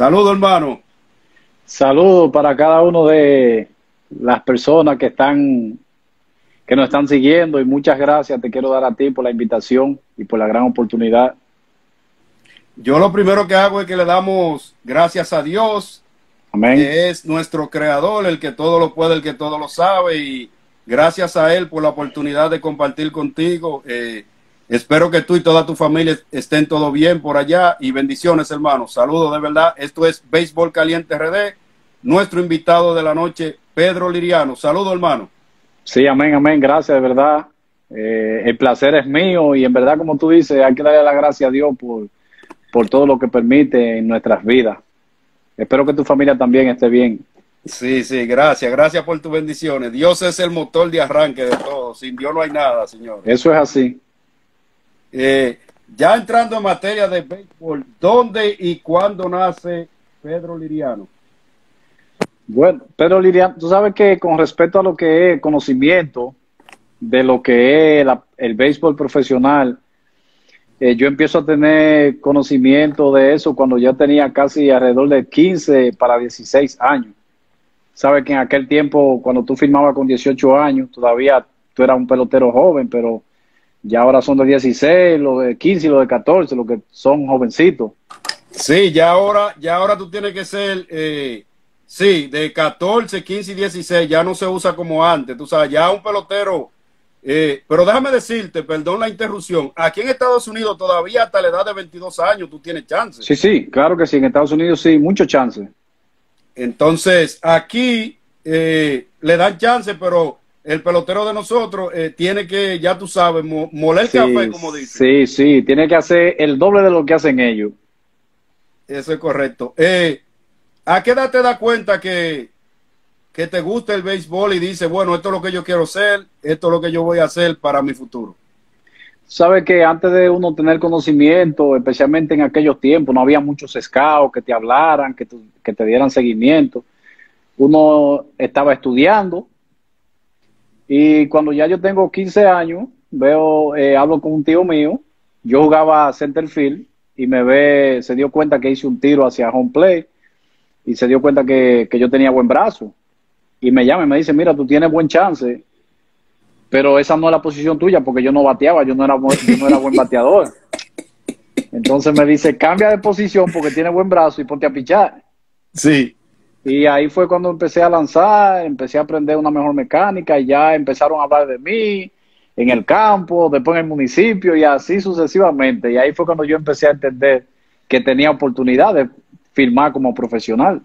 Saludos, hermano. Saludos para cada uno de las personas que están, que nos están siguiendo, y muchas gracias te quiero dar a ti por la invitación y por la gran oportunidad. Yo lo primero que hago es que le damos gracias a Dios. Amén. Que es nuestro creador, el que todo lo puede, el que todo lo sabe, y gracias a él por la oportunidad de compartir contigo. Espero que tú y toda tu familia estén todo bien por allá, y bendiciones, hermano. Saludos de verdad. Esto es Béisbol Caliente RD. Nuestro invitado de la noche, Pedro Liriano. Saludos, hermano. Sí, amén, amén. Gracias, de verdad. El placer es mío, y en verdad, como tú dices, hay que darle la gracia a Dios por todo lo que permite en nuestras vidas. Espero que tu familia también esté bien. Sí, sí, gracias. Gracias por tus bendiciones. Dios es el motor de arranque de todo. Sin Dios no hay nada, señor. Eso es así. Ya entrando en materia de béisbol, ¿dónde y cuándo nace Pedro Liriano? Bueno, Pedro Liriano, tú sabes que con respecto a lo que es conocimiento de lo que es el béisbol profesional, yo empiezo a tener conocimiento de eso cuando ya tenía casi alrededor de 15 para 16 años. Sabes que en aquel tiempo, cuando tú firmabas con 18 años, todavía tú eras un pelotero joven, pero ya ahora son de 16, los de 15 y los de 14, los que son jovencitos. Sí, ya ahora tú tienes que ser, sí, de 14, 15 y 16, ya no se usa como antes, tú sabes, ya un pelotero... pero déjame decirte, perdón la interrupción, aquí en Estados Unidos todavía hasta la edad de 22 años tú tienes chances. Sí, sí, claro que sí, en Estados Unidos sí, muchos chances. Entonces, aquí le dan chance, pero el pelotero de nosotros tiene que, ya tú sabes, moler sí, café, como dicen. Sí, sí, tiene que hacer el doble de lo que hacen ellos. Eso es correcto. ¿A qué edad te das cuenta que te gusta el béisbol y dice, bueno, esto es lo que yo quiero hacer, esto es lo que yo voy a hacer para mi futuro? Sabes que antes de uno tener conocimiento, especialmente en aquellos tiempos, no había muchos scouts que te hablaran, que te dieran seguimiento. Uno estaba estudiando, y cuando ya yo tengo 15 años, veo, hablo con un tío mío, yo jugaba center field, y se dio cuenta que hice un tiro hacia home plate, y se dio cuenta que yo tenía buen brazo. Y me llama y me dice, mira, tú tienes buen chance, pero esa no es la posición tuya, porque yo no bateaba, yo no era buen bateador. Entonces me dice, cambia de posición porque tienes buen brazo y ponte a pichar. Sí. Y ahí fue cuando empecé a lanzar, empecé a aprender una mejor mecánica, y ya empezaron a hablar de mí en el campo, después en el municipio, y así sucesivamente. Y ahí fue cuando yo empecé a entender que tenía oportunidad de firmar como profesional.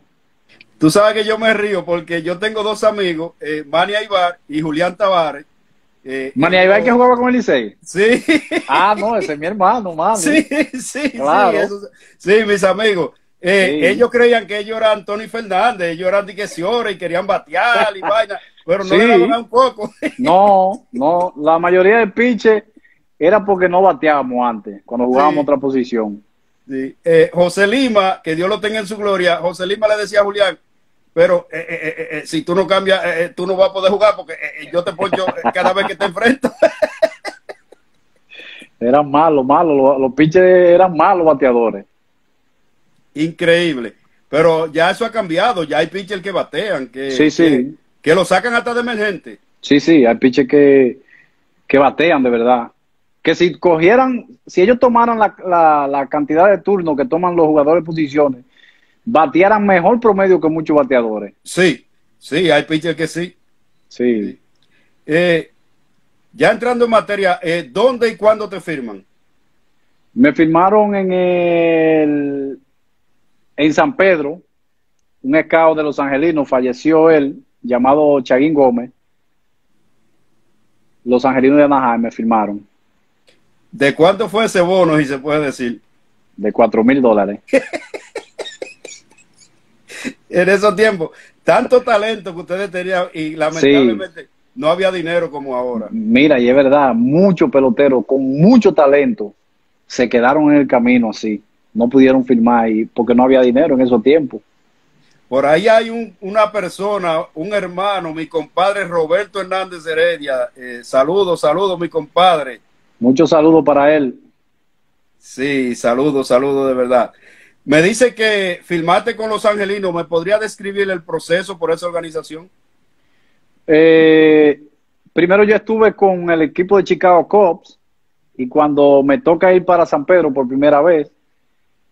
Tú sabes que yo me río porque yo tengo dos amigos, Manny Aybar y Julián Tavares. ¿Manny Aybar que jugaba con el Licey? Sí. Ah, no, ese es mi hermano, mano. Sí, sí, claro. Sí, eso, sí, mis amigos. Sí. Ellos creían que ellos eran Tony Fernández, ellos eran Diqueciora y querían batear y vaina, pero no, sí, le daban un poco. No, no, la mayoría del pitcher era porque no bateábamos antes, cuando jugábamos, sí, otra posición. Sí. José Lima, que Dios lo tenga en su gloria, José Lima le decía a Julián, pero si tú no cambias, tú no vas a poder jugar porque yo te poncho cada vez que te enfrento. Eran malos, los pitchers eran malos bateadores. Increíble, pero ya eso ha cambiado, ya hay pitchers que batean, sí, sí, que lo sacan hasta de emergente. Sí, sí, hay pitchers que batean de verdad. Que si cogieran, si ellos tomaran la cantidad de turnos que toman los jugadores de posiciones, batearan mejor promedio que muchos bateadores. Sí, sí, hay pitchers que sí. Sí. Sí. Ya entrando en materia, ¿dónde y cuándo te firman? Me firmaron en San Pedro, un scout de Los Angelinos, falleció él, llamado Chaguín Gómez. Los Angelinos de Anaheim me firmaron. ¿De cuánto fue ese bono, si se puede decir? De $4,000. En esos tiempos, tanto talento que ustedes tenían y lamentablemente sí, no había dinero como ahora. Mira, y es verdad, muchos peloteros con mucho talento se quedaron en el camino así. No pudieron firmar y porque no había dinero en esos tiempos. Por ahí hay una persona, un hermano, mi compadre Roberto Hernández Heredia. Saludos, saludos, mi compadre. Muchos saludos para él. Sí, saludos, saludos de verdad. Me dice que firmaste con Los Angelinos. ¿Me podría describir el proceso por esa organización? Primero yo estuve con el equipo de Chicago Cubs y cuando me toca ir para San Pedro por primera vez,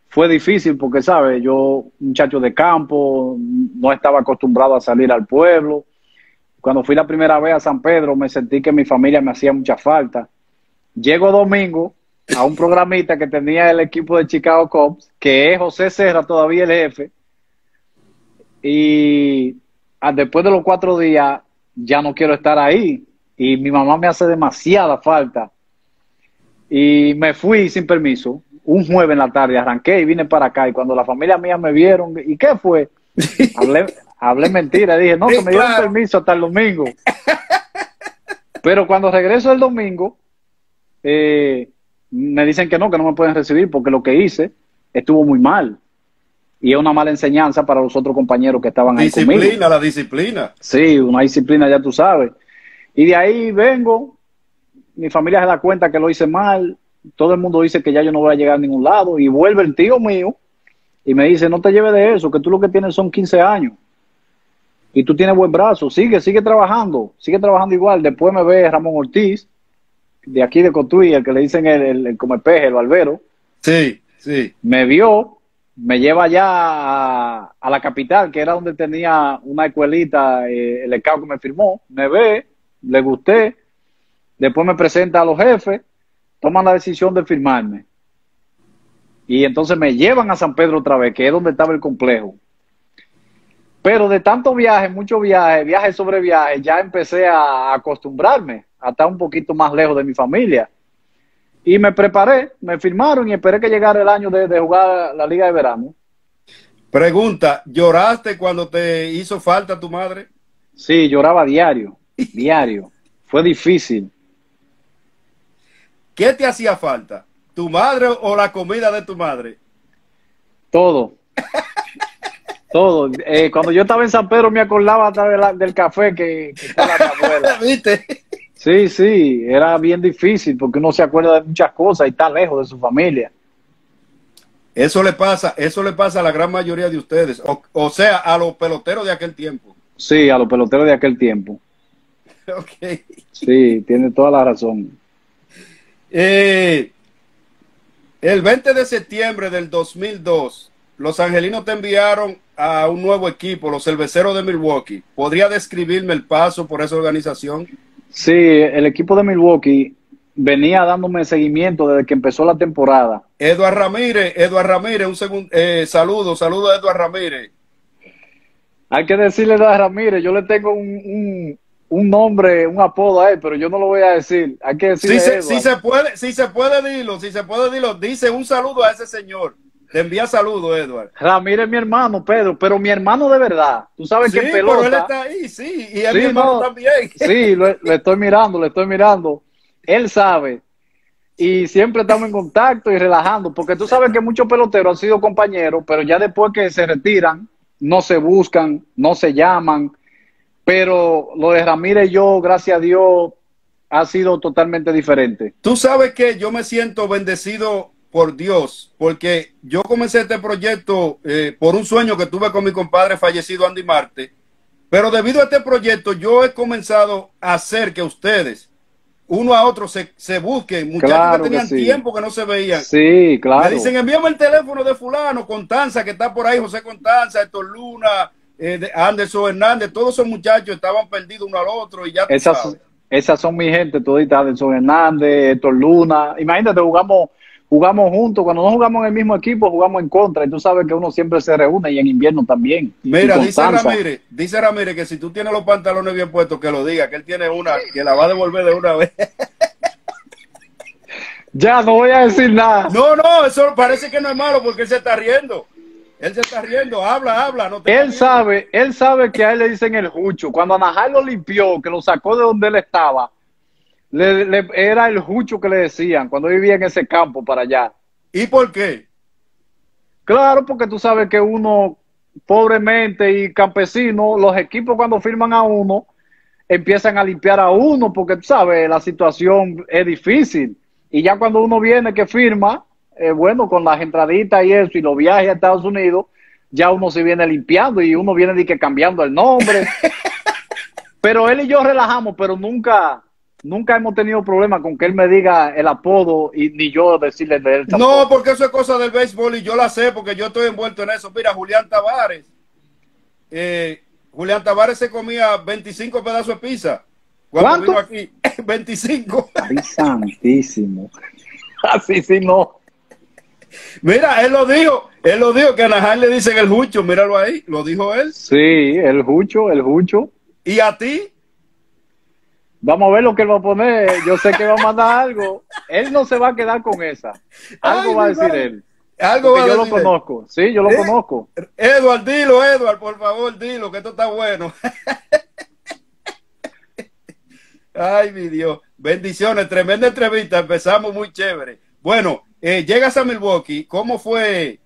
fue difícil porque, ¿sabes? Yo, muchacho de campo, no estaba acostumbrado a salir al pueblo. Cuando fui la primera vez a San Pedro, me sentí que mi familia me hacía mucha falta. Llego domingo a un programita que tenía el equipo de Chicago Cubs, que es José Serra, todavía el jefe, y después de los 4 días ya no quiero estar ahí y mi mamá me hace demasiada falta y me fui sin permiso. Un jueves en la tarde arranqué y vine para acá, y cuando la familia mía me vieron, ¿y qué fue? Hablé mentira, dije no, que me dieron permiso hasta el domingo. Pero cuando regreso el domingo, me dicen que no me pueden recibir porque lo que hice estuvo muy mal. Y es una mala enseñanza para los otros compañeros que estaban ahí conmigo. Disciplina, la disciplina. Sí, una disciplina, ya tú sabes. Y de ahí vengo, mi familia se da cuenta que lo hice mal, todo el mundo dice que ya yo no voy a llegar a ningún lado, y vuelve el tío mío y me dice, no te lleves de eso, que tú lo que tienes son 15 años. Y tú tienes buen brazo, sigue trabajando igual. Después me ve Ramón Ortiz, de aquí de Cotuí, el que le dicen el comepeje, el barbero. Sí, sí. Me vio, me lleva allá a la capital, que era donde tenía una escuelita, el escau que me firmó. Me ve, le gusté, después me presenta a los jefes, toman la decisión de firmarme. Y entonces me llevan a San Pedro otra vez, que es donde estaba el complejo. Pero de tantos viajes, muchos viajes, viajes sobre viajes, ya empecé a acostumbrarme a estar un poquito más lejos de mi familia. Y me preparé, me firmaron y esperé que llegara el año de jugar la Liga de Verano. Pregunta, ¿lloraste cuando te hizo falta tu madre? Sí, lloraba diario, diario. Fue difícil. ¿Qué te hacía falta? ¿Tu madre o la comida de tu madre? Todo. Todo. Cuando yo estaba en San Pedro me acordaba hasta de del café que estaba la abuela. ¿Viste? Sí, sí. Era bien difícil porque uno se acuerda de muchas cosas y está lejos de su familia. Eso le pasa a la gran mayoría de ustedes. O sea, a los peloteros de aquel tiempo. Sí, a los peloteros de aquel tiempo. Ok. Sí, tiene toda la razón. El 20 de septiembre del 2002... Los Angelinos te enviaron a un nuevo equipo, los Cerveceros de Milwaukee. ¿Podría describirme el paso por esa organización? Sí, el equipo de Milwaukee venía dándome seguimiento desde que empezó la temporada. Eduardo Ramírez, un segundo, saludo a Eduardo Ramírez. Hay que decirle a Eduardo Ramírez, yo le tengo un nombre, un apodo a él, pero yo no lo voy a decir. Hay que decirle si se puede, dilo. Dice un saludo a ese señor. Te envía saludos, Eduardo. Ramírez es mi hermano, Pedro, pero mi hermano de verdad. Tú sabes que pelota. Pero él está ahí, sí, y es mi hermano también. Sí, lo estoy mirando, Él sabe. Y siempre estamos en contacto y relajando, porque tú sabes que muchos peloteros han sido compañeros, pero ya después que se retiran, no se buscan, no se llaman. Pero lo de Ramírez y yo, gracias a Dios, ha sido totalmente diferente. Tú sabes que yo me siento bendecido por Dios, porque yo comencé este proyecto por un sueño que tuve con mi compadre fallecido Andy Marte, pero debido a este proyecto yo he comenzado a hacer que ustedes, uno a otro, se busquen. Muchachos claro que tenían tiempo que no se veían. Sí, claro. Me dicen, envíame el teléfono de fulano, Contanza, que está por ahí, José Contanza, Héctor Luna, Anderson Hernández, todos esos muchachos estaban perdidos uno al otro y ya esas son mi gente todita, Anderson Hernández, Héctor Luna. Imagínate, jugamos juntos, cuando no jugamos en el mismo equipo, jugamos en contra, y tú sabes que uno siempre se reúne, y en invierno también. Mira, dice Ramírez que si tú tienes los pantalones bien puestos, que lo diga, que él tiene una, que la va a devolver de una vez. Ya, no voy a decir nada. No, eso parece que no es malo, porque él se está riendo. Habla. No te él sabe que a él le dicen el Jucho. Cuando Anahal lo limpió, que lo sacó de donde él estaba, era el Jucho que le decían cuando vivía en ese campo para allá. ¿Y por qué? Claro, porque tú sabes que uno, pobremente y campesino, los equipos cuando firman a uno, empiezan a limpiar a uno, porque tú sabes, la situación es difícil. Y ya cuando uno viene que firma, bueno, con las entraditas y eso, y los viajes a Estados Unidos, ya uno se viene limpiando y uno viene de que cambiando el nombre. Pero él y yo relajamos, pero nunca hemos tenido problema con que él me diga el apodo y ni yo decirle de él tampoco. No, porque eso es cosa del béisbol y yo la sé porque yo estoy envuelto en eso. Mira, Julián Tavares se comía 25 pedazos de pizza. ¿Cuánto? Vino aquí, 25. Ay, santísimo. Así sí no. Mira, él lo dijo, que a Najar le dicen el Jucho, míralo ahí, lo dijo él. Sí, el Jucho. ¿Y a ti? Vamos a ver lo que él va a poner, yo sé que va a mandar algo. Él no se va a quedar con esa. Algo va a decir él. Algo va a decir él. Yo lo conozco, sí, yo lo conozco. Eduardo, dilo, Eduardo, por favor, dilo, que esto está bueno. Ay, mi Dios. Bendiciones, tremenda entrevista. Empezamos muy chévere. Bueno, llegas a Milwaukee. ¿Cómo fue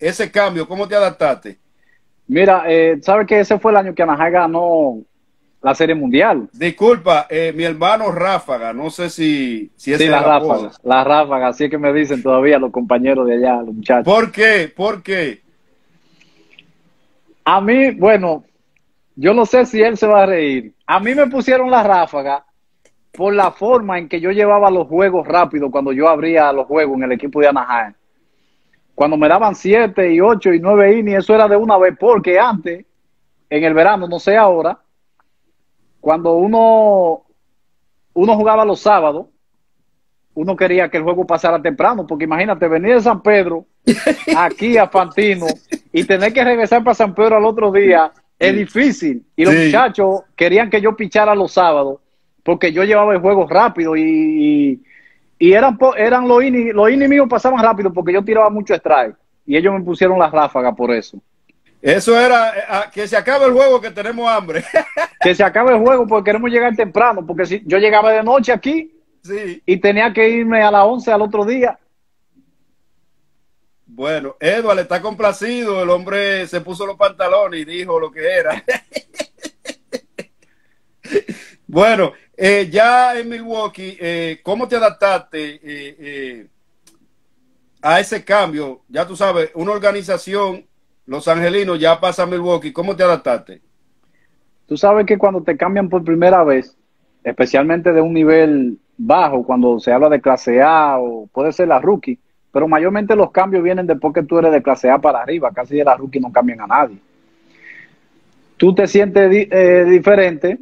ese cambio? ¿Cómo te adaptaste? Mira, ¿sabes que ese fue el año que Anaheim ganó la Serie Mundial? Disculpa, mi hermano Ráfaga. No sé si es sí, la Ráfaga. Así es que me dicen todavía los compañeros de allá, los muchachos. ¿Por qué? ¿Por qué? A mí, bueno... Yo no sé si él se va a reír. A mí me pusieron la Ráfaga por la forma en que yo llevaba los juegos rápido cuando yo abría los juegos en el equipo de Anaheim. Cuando me daban 7 y 8 y 9 innings, eso era de una vez, porque antes, en el verano, no sé ahora, cuando uno jugaba los sábados, uno quería que el juego pasara temprano, porque imagínate, venir de San Pedro aquí a Fantino y tener que regresar para San Pedro al otro día. Es difícil. Y los muchachos querían que yo pichara los sábados porque yo llevaba el juego rápido y eran los innings. Los innings míos pasaban rápido porque yo tiraba mucho strike y ellos me pusieron las ráfagas por eso. Eso era que se acabe el juego, que tenemos hambre. Que se acabe el juego porque queremos llegar temprano, porque si yo llegaba de noche aquí y tenía que irme a las 11 al otro día. Bueno, Eduardo está complacido. El hombre se puso los pantalones y dijo lo que era. Bueno, ya en Milwaukee, ¿cómo te adaptaste a ese cambio? Ya tú sabes, una organización, Los Angelinos, ya pasa a Milwaukee. ¿Cómo te adaptaste? Tú sabes que cuando te cambian por primera vez, especialmente de un nivel bajo, cuando se habla de clase A o puede ser la rookie, pero mayormente los cambios vienen después que tú eres de clase A para arriba. Casi de la rookie no cambian a nadie. Tú te sientes diferente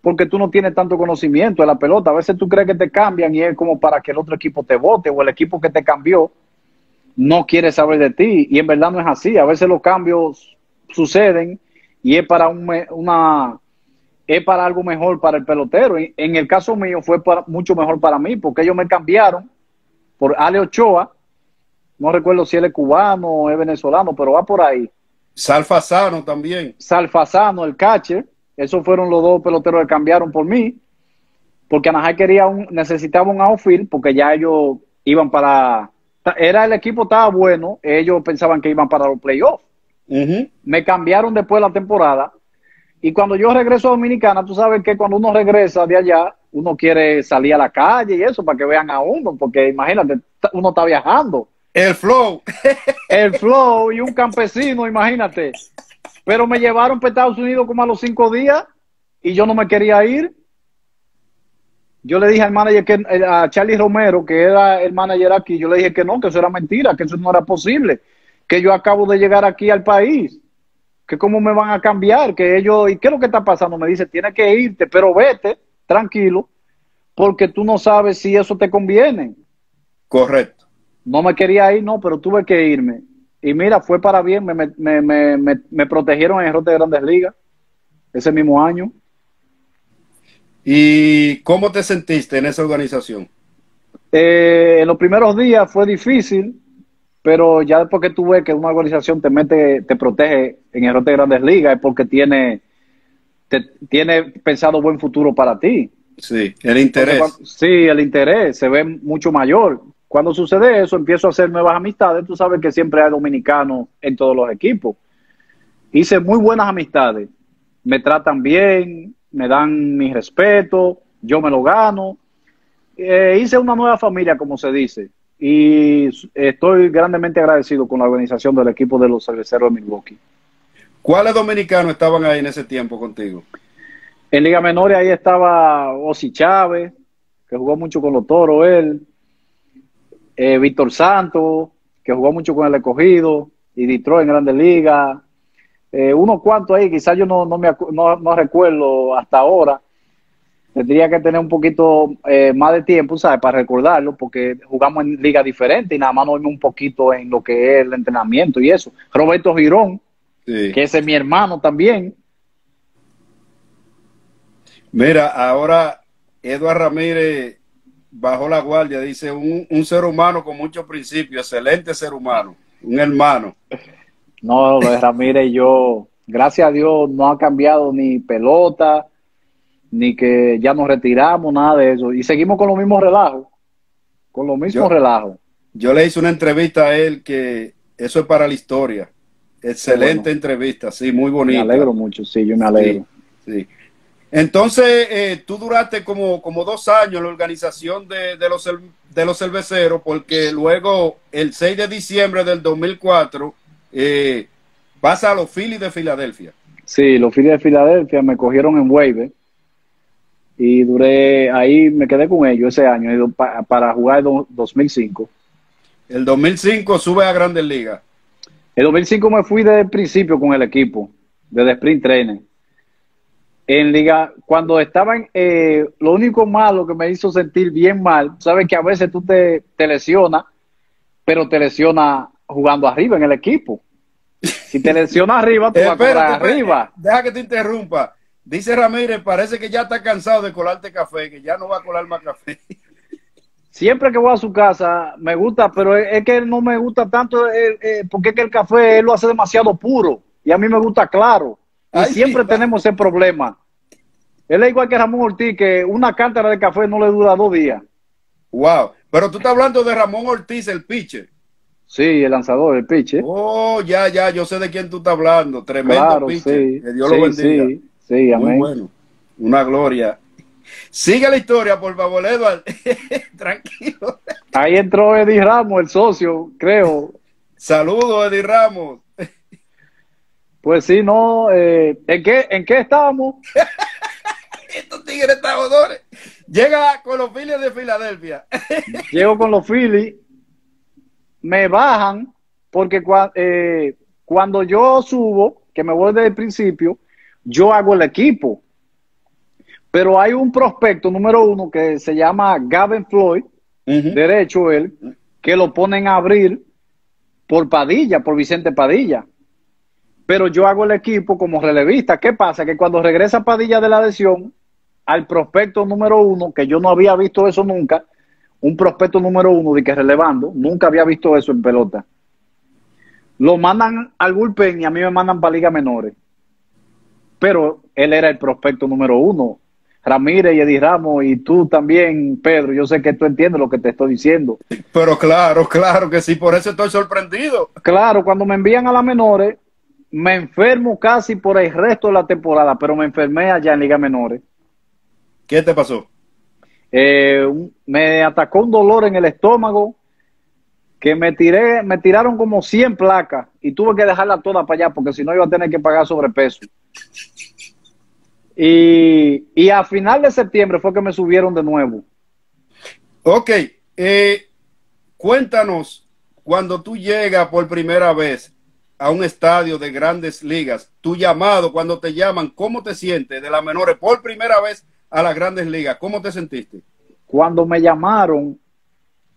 porque tú no tienes tanto conocimiento de la pelota. A veces tú crees que te cambian y es como para que el otro equipo te vote o el equipo que te cambió no quiere saber de ti. Y en verdad no es así. A veces los cambios suceden y es para es para algo mejor para el pelotero. Y en el caso mío fue mucho mejor para mí porque ellos me cambiaron por Ale Ochoa. No recuerdo si él es cubano o es venezolano, pero va por ahí. Salfasano también. Salfasano, el catcher. Esos fueron los dos peloteros que cambiaron por mí. Porque Anaheim necesitaba un outfield, porque ya ellos iban para... el equipo estaba bueno, ellos pensaban que iban para los playoffs. Me cambiaron después de la temporada. Y cuando yo regreso a Dominicana, tú sabes que cuando uno regresa de allá, uno quiere salir a la calle y eso, para que vean a uno, porque imagínate, uno está viajando. El flow. El flow y un campesino, imagínate. Pero me llevaron para Estados Unidos como a los 5 días y yo no me quería ir. Yo le dije al manager, a Charlie Romero, que era el manager aquí, yo le dije que no, que eso era mentira, que eso no era posible, que yo acabo de llegar aquí al país, que cómo me van a cambiar, que ellos, ¿y qué es lo que está pasando? Me dice, tienes que irte, pero vete tranquilo, porque tú no sabes si eso te conviene. Correcto. No me quería ir, no, pero tuve que irme. Y mira, fue para bien, me protegieron en el rote de Grandes Ligas, ese mismo año. ¿Y cómo te sentiste en esa organización? En los primeros días fue difícil, pero ya después que tú ves que una organización te protege en el rote de Grandes Ligas, es porque tiene pensado buen futuro para ti. Sí, el interés. Entonces, sí, el interés se ve mucho mayor. Cuando sucede eso, empiezo a hacer nuevas amistades. Tú sabes que siempre hay dominicanos en todos los equipos. Hice muy buenas amistades. Me tratan bien, me dan mi respeto, yo me lo gano. hice una nueva familia, como se dice, y estoy grandemente agradecido con la organización del equipo de los cerveceros de Milwaukee. ¿Cuáles dominicanos estaban ahí en ese tiempo contigo? En Liga Menores ahí estaba Osi Chávez, que jugó mucho con los Toros, él, Víctor Santos, que jugó mucho con el Escogido, y Detroit en Grandes Ligas, unos cuantos ahí, quizás yo no recuerdo hasta ahora. Tendría que tener un poquito más de tiempo, ¿sabes?, para recordarlo, porque jugamos en ligas diferentes y nada más nos vimos un poquito en lo que es el entrenamiento y eso. Roberto Girón, sí, que ese es mi hermano también. Mira, ahora Eduardo Ramírez bajó la guardia, dice, un ser humano con muchos principios, excelente ser humano, un hermano. No, Ramírez, yo, gracias a Dios, no ha cambiado ni pelota, ni que ya nos retiramos, nada de eso. Y seguimos con los mismos relajos. Con los mismos relajos. Yo le hice una entrevista a él que eso es para la historia. Excelente, bueno, entrevista, sí, muy bonita. Me alegro mucho, sí, yo me alegro. Sí, sí. Entonces, tú duraste como 2 años en la organización de los cerveceros, porque luego, el 6 de diciembre del 2004, pasa a los Phillies de Filadelfia. Sí, los Phillies de Filadelfia me cogieron en waiver. Y duré, ahí me quedé con ellos ese año, para jugar el 2005. El 2005 sube a Grandes Ligas. El 2005 me fui desde el principio con el equipo, desde Sprint Training. En Liga, cuando estaban, lo único malo que me hizo sentir bien mal, sabes que a veces tú te lesionas, pero te lesionas jugando arriba en el equipo. Si te lesionas arriba, tú vas a cobrar arriba. Deja que te interrumpa. Dice Ramírez, parece que ya está cansado de colarte café, que ya no va a colar más café. Siempre que voy a su casa, me gusta, pero es que no me gusta tanto, porque es que el café él lo hace demasiado puro, y a mí me gusta claro. Y ay, siempre sí, tenemos ese problema. Él es igual que Ramón Ortiz, que una cántara de café no le dura 2 días. Wow, pero tú estás hablando de Ramón Ortiz, el pitcher. Sí, el lanzador, el pitcher. Oh, ya, yo sé de quién tú estás hablando. Tremendo, claro, pitcher, sí, que Dios lo bendiga. Sí. Sí, amén. Muy bueno, una gloria. Sigue la historia, por favor, Eduardo. Tranquilo. Ahí entró Eddie Ramos, el socio, creo. Saludos, Eddie Ramos. Pues sí, no, ¿en qué estábamos? Estos tigres estadores. Llega con los Phillies de Filadelfia. Llego con los Phillies. Me bajan, porque cuando yo subo, que me voy desde el principio, yo hago el equipo, pero hay un prospecto número 1 que se llama Gavin Floyd, derecho él, que lo ponen a abrir por Padilla, por Vicente Padilla, pero yo hago el equipo como relevista. ¿Qué pasa? Que cuando regresa Padilla de la lesión, al prospecto número 1, que yo no había visto eso nunca, un prospecto número 1 de que relevando, nunca había visto eso en pelota, lo mandan al bullpen y a mí me mandan para Liga Menores. Pero él era el prospecto número 1. Ramírez y Eddie Ramos, y tú también, Pedro, yo sé que tú entiendes lo que te estoy diciendo. Pero claro, claro que sí, por eso estoy sorprendido. Claro, cuando me envían a las menores, me enfermo casi por el resto de la temporada, pero me enfermé allá en Liga Menores. ¿Qué te pasó? Me atacó un dolor en el estómago, que me tiraron como 100 placas y tuve que dejarla toda para allá porque si no iba a tener que pagar sobrepeso. Y a final de septiembre fue que me subieron de nuevo. Ok, cuéntanos, cuando tú llegas por primera vez a un estadio de Grandes Ligas, tu llamado, cuando te llaman, ¿cómo te sientes de las menores por primera vez a las Grandes Ligas? ¿Cómo te sentiste? Cuando me llamaron,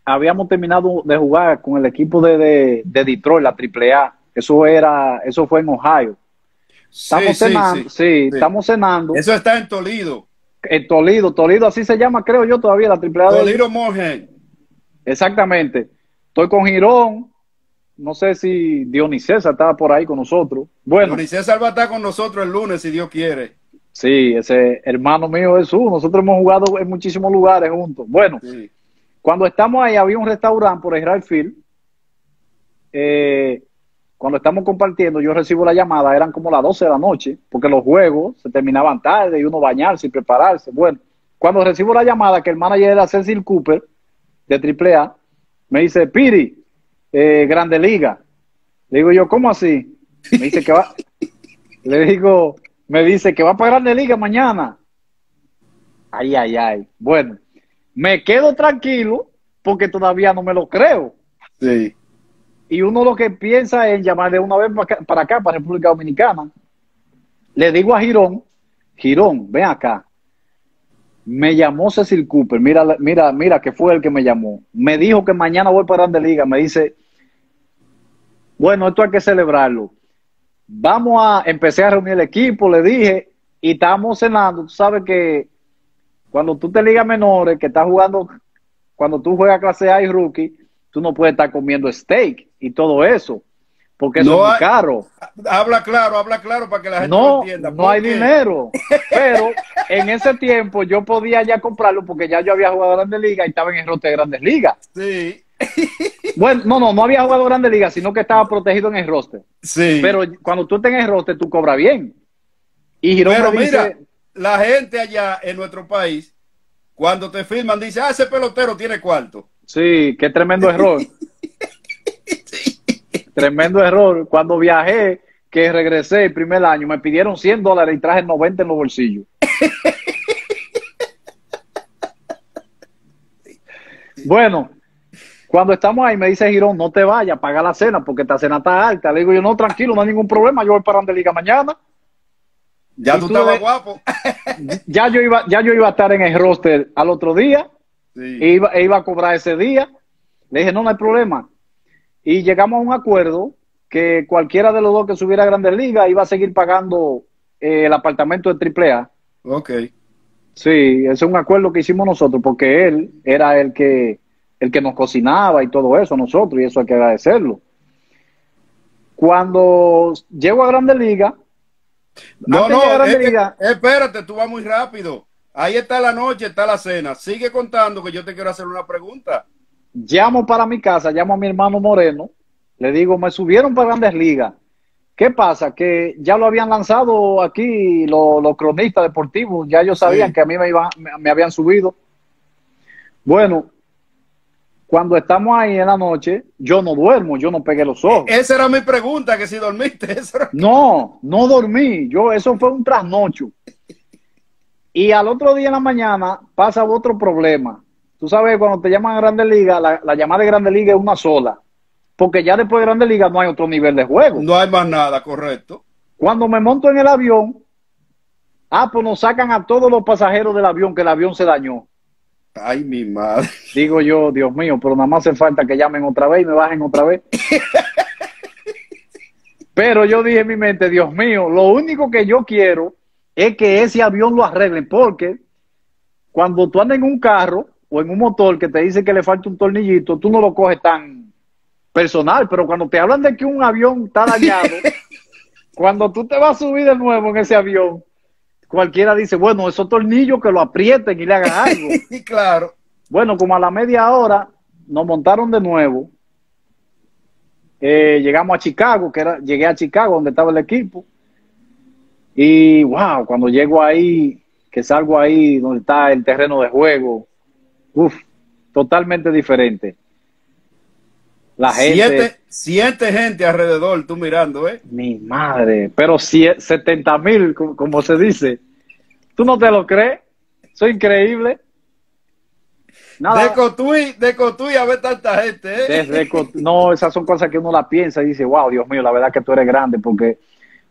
habíamos terminado de jugar con el equipo de Detroit, la AAA. Eso fue en Ohio. Estamos cenando, sí, estamos cenando. Eso está en Toledo. En Toledo, así se llama, creo yo, todavía la AAA. Toledo Monge. Exactamente. Estoy con Girón. No sé si Dionis César estaba por ahí con nosotros. Bueno, Dionis César va a estar con nosotros el lunes, si Dios quiere. Sí, ese hermano mío es uno. Nosotros hemos jugado en muchísimos lugares juntos. Bueno, sí. Cuando estamos ahí, había un restaurante por Israel Field. Cuando estamos compartiendo, yo recibo la llamada, eran como las 12 de la noche, porque los juegos se terminaban tarde y uno bañarse y prepararse. Bueno, Cuando recibo la llamada que el manager era Cecil Cooper, de AAA, me dice, Piri, Grande Liga. Le digo yo, ¿cómo así? Me dice que va... Le digo, me dice que va para Grande Liga mañana. Ay, ay, ay. Bueno, me quedo tranquilo porque todavía no me lo creo. Sí. Y uno lo que piensa es llamar de una vez para acá, para República Dominicana. Le digo a Girón, Girón, ven acá. Me llamó Cecil Cooper, mira, mira, mira, que fue el que me llamó. Me dijo que mañana voy para Grande Liga. Me dice, bueno, esto hay que celebrarlo. Vamos a, empecé a reunir el equipo, le dije, y estábamos cenando. Tú sabes que cuando tú te ligas menores, que estás jugando, cuando tú juegas clase A y rookie, tú no puedes estar comiendo steak y todo eso, porque eso no es muy caro. Habla claro para que la gente lo entienda. No hay dinero, pero en ese tiempo yo podía ya comprarlo porque ya yo había jugado Grandes Ligas y estaba en el roster de Grandes Ligas. Sí. Bueno, no había jugado Grandes Ligas, sino que estaba protegido en el roster. Sí. Pero cuando tú estás en el roster, tú cobras bien. Y Girón pero me dice, mira, la gente allá en nuestro país, cuando te firman, dice, ah, ese pelotero tiene cuarto. Sí, qué tremendo error. Sí. Tremendo error. Cuando viajé, que regresé el primer año, me pidieron $100 y traje 90 en los bolsillos. Bueno, cuando estamos ahí, me dice Girón, no te vayas, paga la cena, porque esta cena está alta. Le digo yo, no, tranquilo, no hay ningún problema, yo voy para Grande Liga mañana. Ya tú estabas guapo. ya yo iba a estar en el roster al otro día. Sí. E iba a cobrar ese día. Le dije, no, no hay problema. Y llegamos a un acuerdo que cualquiera de los dos que subiera a Grandes Ligas iba a seguir pagando el apartamento de AAA. Ok. Sí, ese es un acuerdo que hicimos nosotros, porque él era el que nos cocinaba y todo eso, nosotros, y eso hay que agradecerlo. Cuando llego a Grandes Ligas... No, no, espérate, tú vas muy rápido. Ahí está la noche, está la cena. Sigue contando que yo te quiero hacer una pregunta. Llamo para mi casa, llamo a mi hermano Moreno. Le digo, me subieron para Grandes Ligas. ¿Qué pasa? Que ya lo habían lanzado aquí los cronistas deportivos. Ya ellos sabían que a mí me habían subido. Bueno, cuando estamos ahí en la noche, yo no duermo, yo no pegué los ojos. Esa era mi pregunta, que si dormiste. No, no dormí. Eso fue un trasnocho. Y al otro día en la mañana pasa otro problema. Tú sabes, cuando te llaman a Grandes Ligas, la llamada de Grandes Ligas es una sola. Porque ya después de Grandes Ligas no hay otro nivel de juego. No hay más nada, correcto. Cuando me monto en el avión, pues nos sacan a todos los pasajeros del avión, que el avión se dañó. Ay, mi madre. Digo yo, Dios mío, pero nada más hace falta que llamen otra vez y me bajen otra vez. Pero yo dije en mi mente, Dios mío, lo único que yo quiero es que ese avión lo arreglen, porque cuando tú andas en un carro o en un motor que te dice que le falta un tornillito, tú no lo coges tan personal, pero cuando te hablan de que un avión está dañado, cuando tú te vas a subir de nuevo en ese avión, cualquiera dice, bueno, esos tornillos que lo aprieten y le hagan algo. Claro. Bueno, como a la media hora nos montaron de nuevo, llegamos a Chicago, llegué a Chicago donde estaba el equipo. Y wow, cuando llego ahí, que salgo ahí donde está el terreno de juego, uff, totalmente diferente. La gente. Siete gente alrededor, tú mirando, ¿eh? Mi madre, pero 70,000, como se dice. ¿Tú no te lo crees? Eso es increíble. Nada. De Cotuí a ver tanta gente, ¿eh? No, esas son cosas que uno la piensa y dice, wow, Dios mío, la verdad es que tú eres grande, porque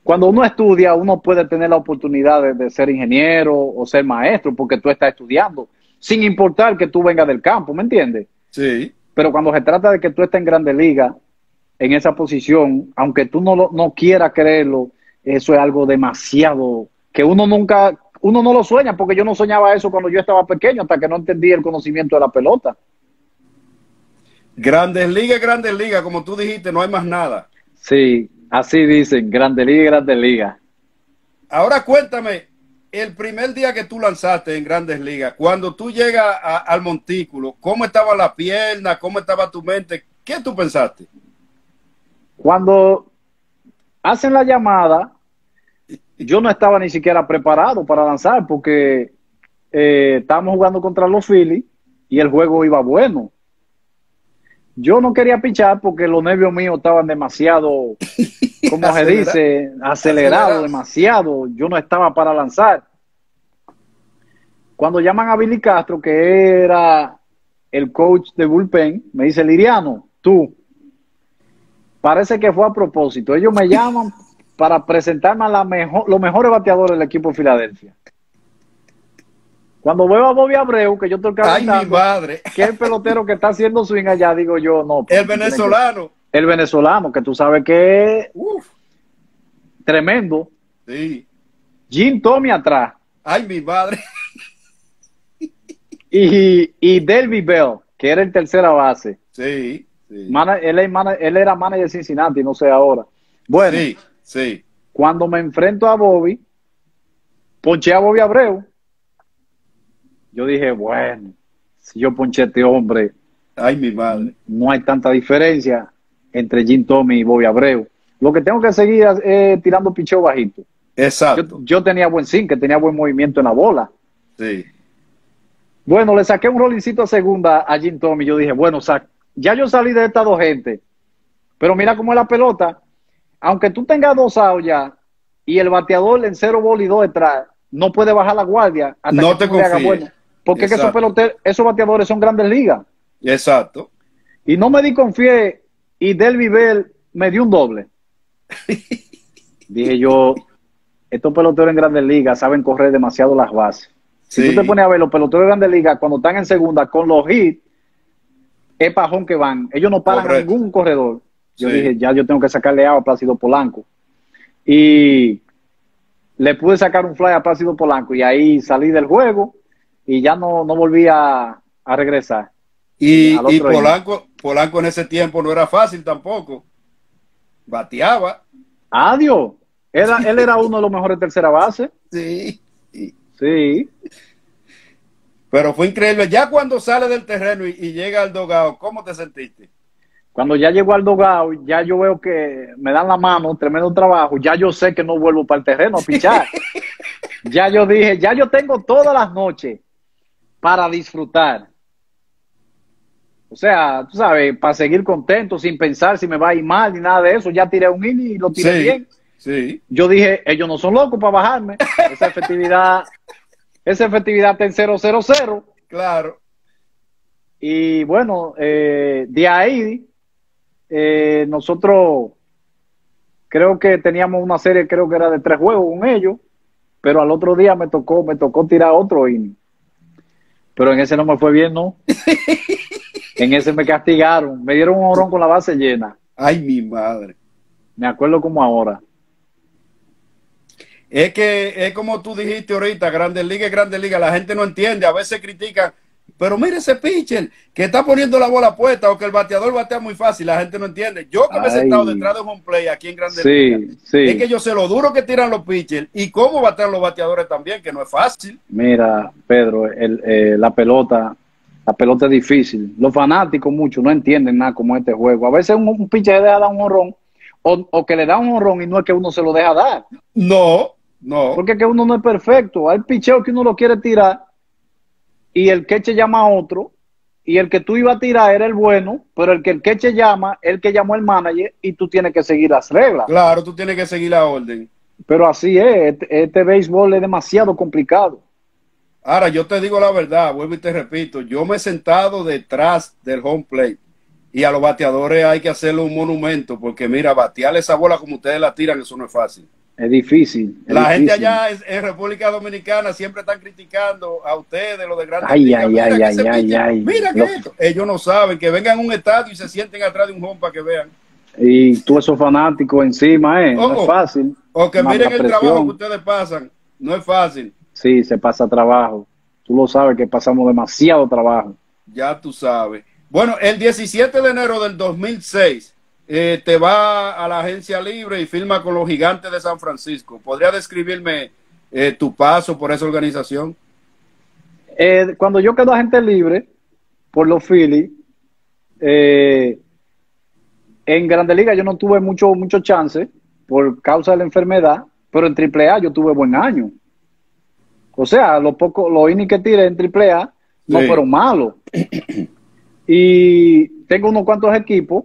cuando uno estudia, uno puede tener la oportunidad de ser ingeniero o ser maestro, porque tú estás estudiando, sin importar que tú vengas del campo, ¿me entiendes? Sí. Pero cuando se trata de que tú estés en Grandes Ligas, en esa posición, aunque tú no quieras creerlo, eso es algo demasiado, que uno no lo sueña, porque yo no soñaba eso cuando yo estaba pequeño, hasta que no entendí el conocimiento de la pelota. Grandes Ligas, como tú dijiste, no hay más nada. Sí. Así dicen, Grandes Ligas, Grandes Ligas. Ahora cuéntame, el primer día que tú lanzaste en Grandes Ligas, cuando tú llegas al montículo, ¿cómo estaba la pierna? ¿Cómo estaba tu mente? ¿Qué tú pensaste? Cuando hacen la llamada, yo no estaba ni siquiera preparado para lanzar, porque estábamos jugando contra los Phillies y el juego iba bueno. Yo no quería pichar porque los nervios míos estaban demasiado, como se dice, acelerado demasiado. Yo no estaba para lanzar. Cuando llaman a Billy Castro, que era el coach de bullpen, me dice, Liriano, tú. Parece que fue a propósito. Ellos me llaman para presentarme a los mejores bateadores del equipo de Filadelfia. Cuando veo a Bobby Abreu, que yo estoy calentando, ¡ay, mi madre! Que es el pelotero que está haciendo swing allá, digo yo, no. El venezolano. El venezolano, que tú sabes que es tremendo. Sí. Jim Thome atrás. ¡Ay, mi madre! Y Delby Bell, que era el tercera base. Sí. Sí. Él era manager de Cincinnati, no sé ahora. Bueno, sí, sí. Cuando me enfrento a Bobby, ponché a Bobby Abreu. Yo dije, bueno, si yo ponché a este hombre, ay, mi madre, no hay tanta diferencia entre Jim Thome y Bobby Abreu. Lo que tengo que seguir es tirando picheo bajito. Exacto. Yo tenía buen sinker, tenía buen movimiento en la bola. Sí. Bueno, le saqué un rolincito a segunda a Jim Thome. Yo dije, bueno, saca. Ya yo salí de estas dos gente, pero mira cómo es la pelota. Aunque tú tengas dos outs ya y el bateador en 0 bola y 2 detrás, no puede bajar la guardia hasta no que te haga buena. Porque es que esos bateadores son grandes ligas. Exacto. Y no me desconfié y Delby Bell me dio un doble. Dije yo, estos peloteros en grandes ligas saben correr demasiado las bases. Sí. Si tú te pones a ver los peloteros de grandes ligas cuando están en segunda con los hits, es pajón que van. Ellos no paran a ningún corredor. Yo dije, ya yo tengo que sacarle agua a Plácido Polanco. Y le pude sacar un fly a Plácido Polanco. Y ahí salí del juego y ya no volví a regresar. Y Polanco en ese tiempo no era fácil tampoco. Bateaba. ¡Adiós! Él era uno de los mejores tercera base. Sí. Sí. Pero fue increíble. Ya cuando sale del terreno y llega al dugout, ¿cómo te sentiste? Cuando ya llegó al dugout, ya yo veo que me dan la mano, tremendo trabajo. Ya yo sé que no vuelvo para el terreno a pichar. Ya yo dije, ya yo tengo todas las noches para disfrutar. O sea, tú sabes, para seguir contento, sin pensar si me va a ir mal ni nada de eso. Ya tiré un inning y lo tiré bien. Sí. Yo dije, ellos no son locos para bajarme. Esa efectividad... Esa efectividad está en 0-0-0. Claro. Y bueno, de ahí nosotros creo que teníamos una serie, creo que era de 3 juegos con ellos, pero al otro día me tocó tirar otro inning. Pero en ese no me fue bien, ¿no? En ese me castigaron. Me dieron un jorrón con la base llena. Ay, mi madre. Me acuerdo como ahora. Es que es como tú dijiste ahorita, Grandes Ligas, la gente no entiende, a veces critican, pero mire ese pitcher que está poniendo la bola puesta o que el bateador batea muy fácil, la gente no entiende. Yo que me he sentado detrás de un home play aquí en Grandes Ligas, es que yo sé lo duro que tiran los pitchers y cómo batean los bateadores también, que no es fácil. Mira, Pedro, la pelota es difícil. Los fanáticos muchos no entienden nada como este juego. A veces un pitcher le deja dar un jonrón o que le da un jonrón y no es que uno se lo deja dar. No. No. Porque que uno no es perfecto. Hay picheo que uno lo quiere tirar y el queche llama a otro y el que tú ibas a tirar era el bueno, pero el queche llama, el que llamó el manager y tú tienes que seguir las reglas. Claro, tú tienes que seguir la orden. Pero así es, este béisbol es demasiado complicado. Ahora, yo te digo la verdad, vuelvo y te repito, yo me he sentado detrás del home plate y a los bateadores hay que hacerle un monumento porque mira, batearle esa bola como ustedes la tiran, eso no es fácil. Es difícil. La gente allá en República Dominicana siempre están criticando a ustedes, lo de Grandes Ligas. Mira que esto. Ellos no saben, que vengan a un estadio y se sienten atrás de un home para que vean. Y tú esos fanáticos encima, no es fácil. O que miren el trabajo que ustedes pasan, no es fácil. Sí, se pasa trabajo. Tú lo sabes que pasamos demasiado trabajo. Ya tú sabes. Bueno, el 17 de enero del 2006... te va a la agencia libre y firma con los Gigantes de San Francisco. ¿Podría describirme tu paso por esa organización? Cuando yo quedo agente libre por los Phillies, en Grandes Ligas yo no tuve mucho chance por causa de la enfermedad, pero en AAA yo tuve buen año. O sea, los innings que tiré en AAA no fueron malos. Y tengo unos cuantos equipos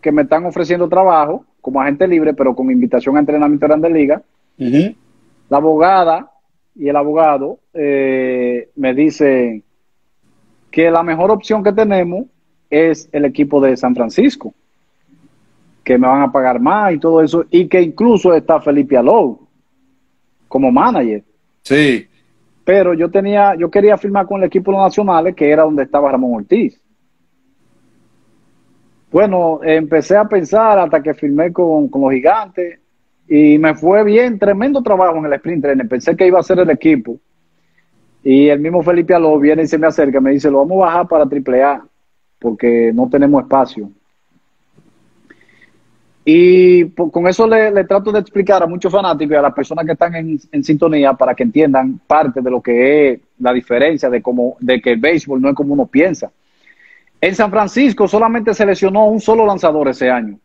que me están ofreciendo trabajo como agente libre, pero con invitación a entrenamiento de Grandes Ligas. La abogada y el abogado me dicen que la mejor opción que tenemos es el equipo de San Francisco, que me van a pagar más y todo eso, y que incluso está Felipe Alou como manager. Sí. Pero yo quería firmar con el equipo de los nacionales, que era donde estaba Ramón Ortiz. Bueno, empecé a pensar hasta que firmé con los gigantes y me fue bien, tremendo trabajo en el sprint training. Pensé que iba a ser el equipo y el mismo Felipe Alou viene y se me acerca, me dice, lo vamos a bajar para AAA porque no tenemos espacio. Y con eso le trato de explicar a muchos fanáticos y a las personas que están en sintonía para que entiendan parte de lo que es la diferencia de que el béisbol no es como uno piensa. En San Francisco solamente se lesionó un solo lanzador ese año.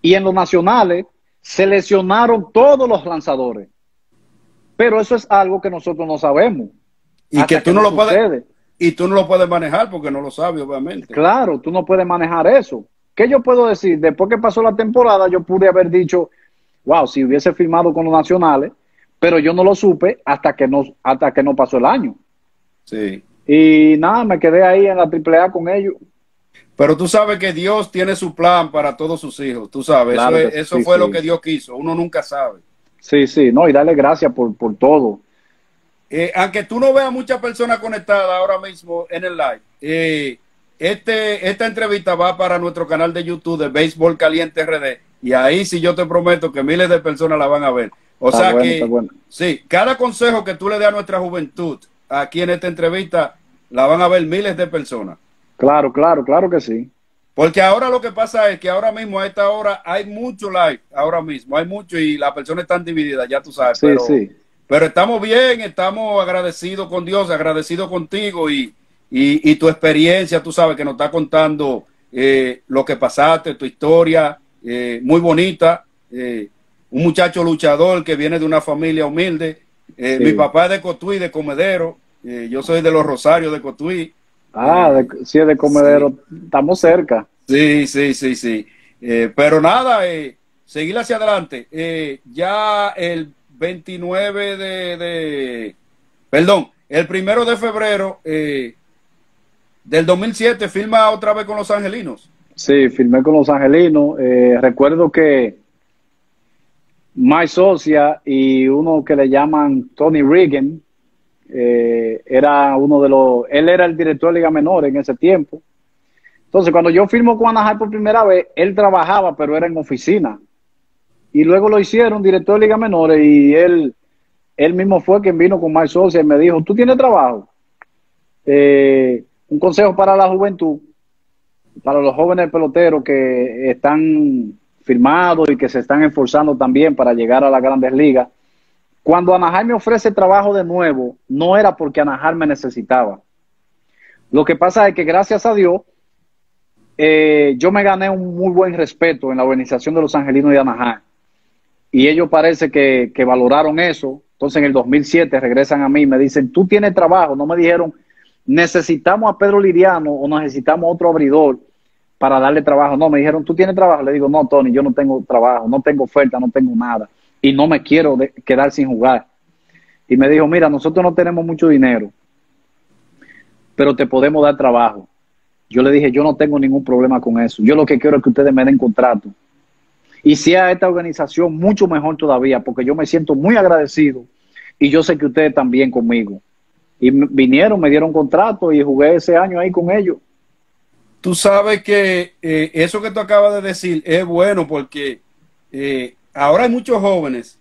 Y en los nacionales se lesionaron todos los lanzadores. Pero eso es algo que nosotros no sabemos. Y que tú no lo puedes, y tú no lo puedes manejar porque no lo sabes, obviamente. Claro, tú no puedes manejar eso. ¿Qué yo puedo decir? Después que pasó la temporada, yo pude haber dicho, wow, si hubiese firmado con los nacionales, pero yo no lo supe hasta que no pasó el año. Sí. Y nada, me quedé ahí en la AAA con ellos. Pero tú sabes que Dios tiene su plan para todos sus hijos, tú sabes. Claro, eso fue lo que Dios quiso, uno nunca sabe. Sí, sí, no, y dale gracias por todo. Aunque tú no veas muchas personas conectadas ahora mismo en el live, esta entrevista va para nuestro canal de YouTube de Béisbol Caliente RD. Y ahí sí yo te prometo que miles de personas la van a ver. O sea, sí, cada consejo que tú le des a nuestra juventud aquí en esta entrevista, la van a ver miles de personas. Claro, claro, claro que sí. Porque ahora lo que pasa es que ahora mismo a esta hora hay mucho live, ahora mismo hay mucho y las personas están divididas, ya tú sabes. Sí, pero estamos bien, estamos agradecidos con Dios, agradecidos contigo y tu experiencia, tú sabes que nos está contando lo que pasaste, tu historia, muy bonita, un muchacho luchador que viene de una familia humilde, mi papá es de Cotuí, de Comedero, yo soy de los Rosarios de Cotuí. Ah, sí, es de Comedero, sí. Estamos cerca. Sí, pero nada, seguir hacia adelante, ya el 29 perdón, el 1 de febrero, del 2007, ¿firma otra vez con Los Angelinos? Sí, firmé con Los Angelinos. Recuerdo que mi socia y uno que le llaman Tony Reagan, él era el director de Liga Menor en ese tiempo. Entonces, cuando yo firmo con Anaheim por primera vez, él trabajaba, pero era en oficina. Y luego lo hicieron director de Liga Menor y él mismo fue quien vino con mi socia y me dijo, ¿tú tienes trabajo? Un consejo para la juventud, para los jóvenes peloteros que están firmados y que se están esforzando también para llegar a las Grandes Ligas. Cuando Anaheim me ofrece trabajo de nuevo, no era porque Anaheim me necesitaba. Lo que pasa es que gracias a Dios, yo me gané un muy buen respeto en la organización de Los Angelinos de Anaheim. Y ellos parece que valoraron eso. Entonces en el 2007 regresan a mí y me dicen, tú tienes trabajo. No me dijeron, necesitamos a Pedro Liriano o necesitamos otro abridor para darle trabajo. No, me dijeron, ¿tú tienes trabajo? Le digo, no, Tony, yo no tengo trabajo, no tengo oferta, no tengo nada y no me quiero quedar sin jugar. Y me dijo, mira, nosotros no tenemos mucho dinero, pero te podemos dar trabajo. Yo le dije, yo no tengo ningún problema con eso. Yo lo que quiero es que ustedes me den contrato. Y sea esta organización mucho mejor todavía, porque yo me siento muy agradecido y yo sé que ustedes también conmigo. Y vinieron, me dieron contrato y jugué ese año ahí con ellos. Tú sabes que eso que tú acabas de decir es bueno porque ahora hay muchos jóvenes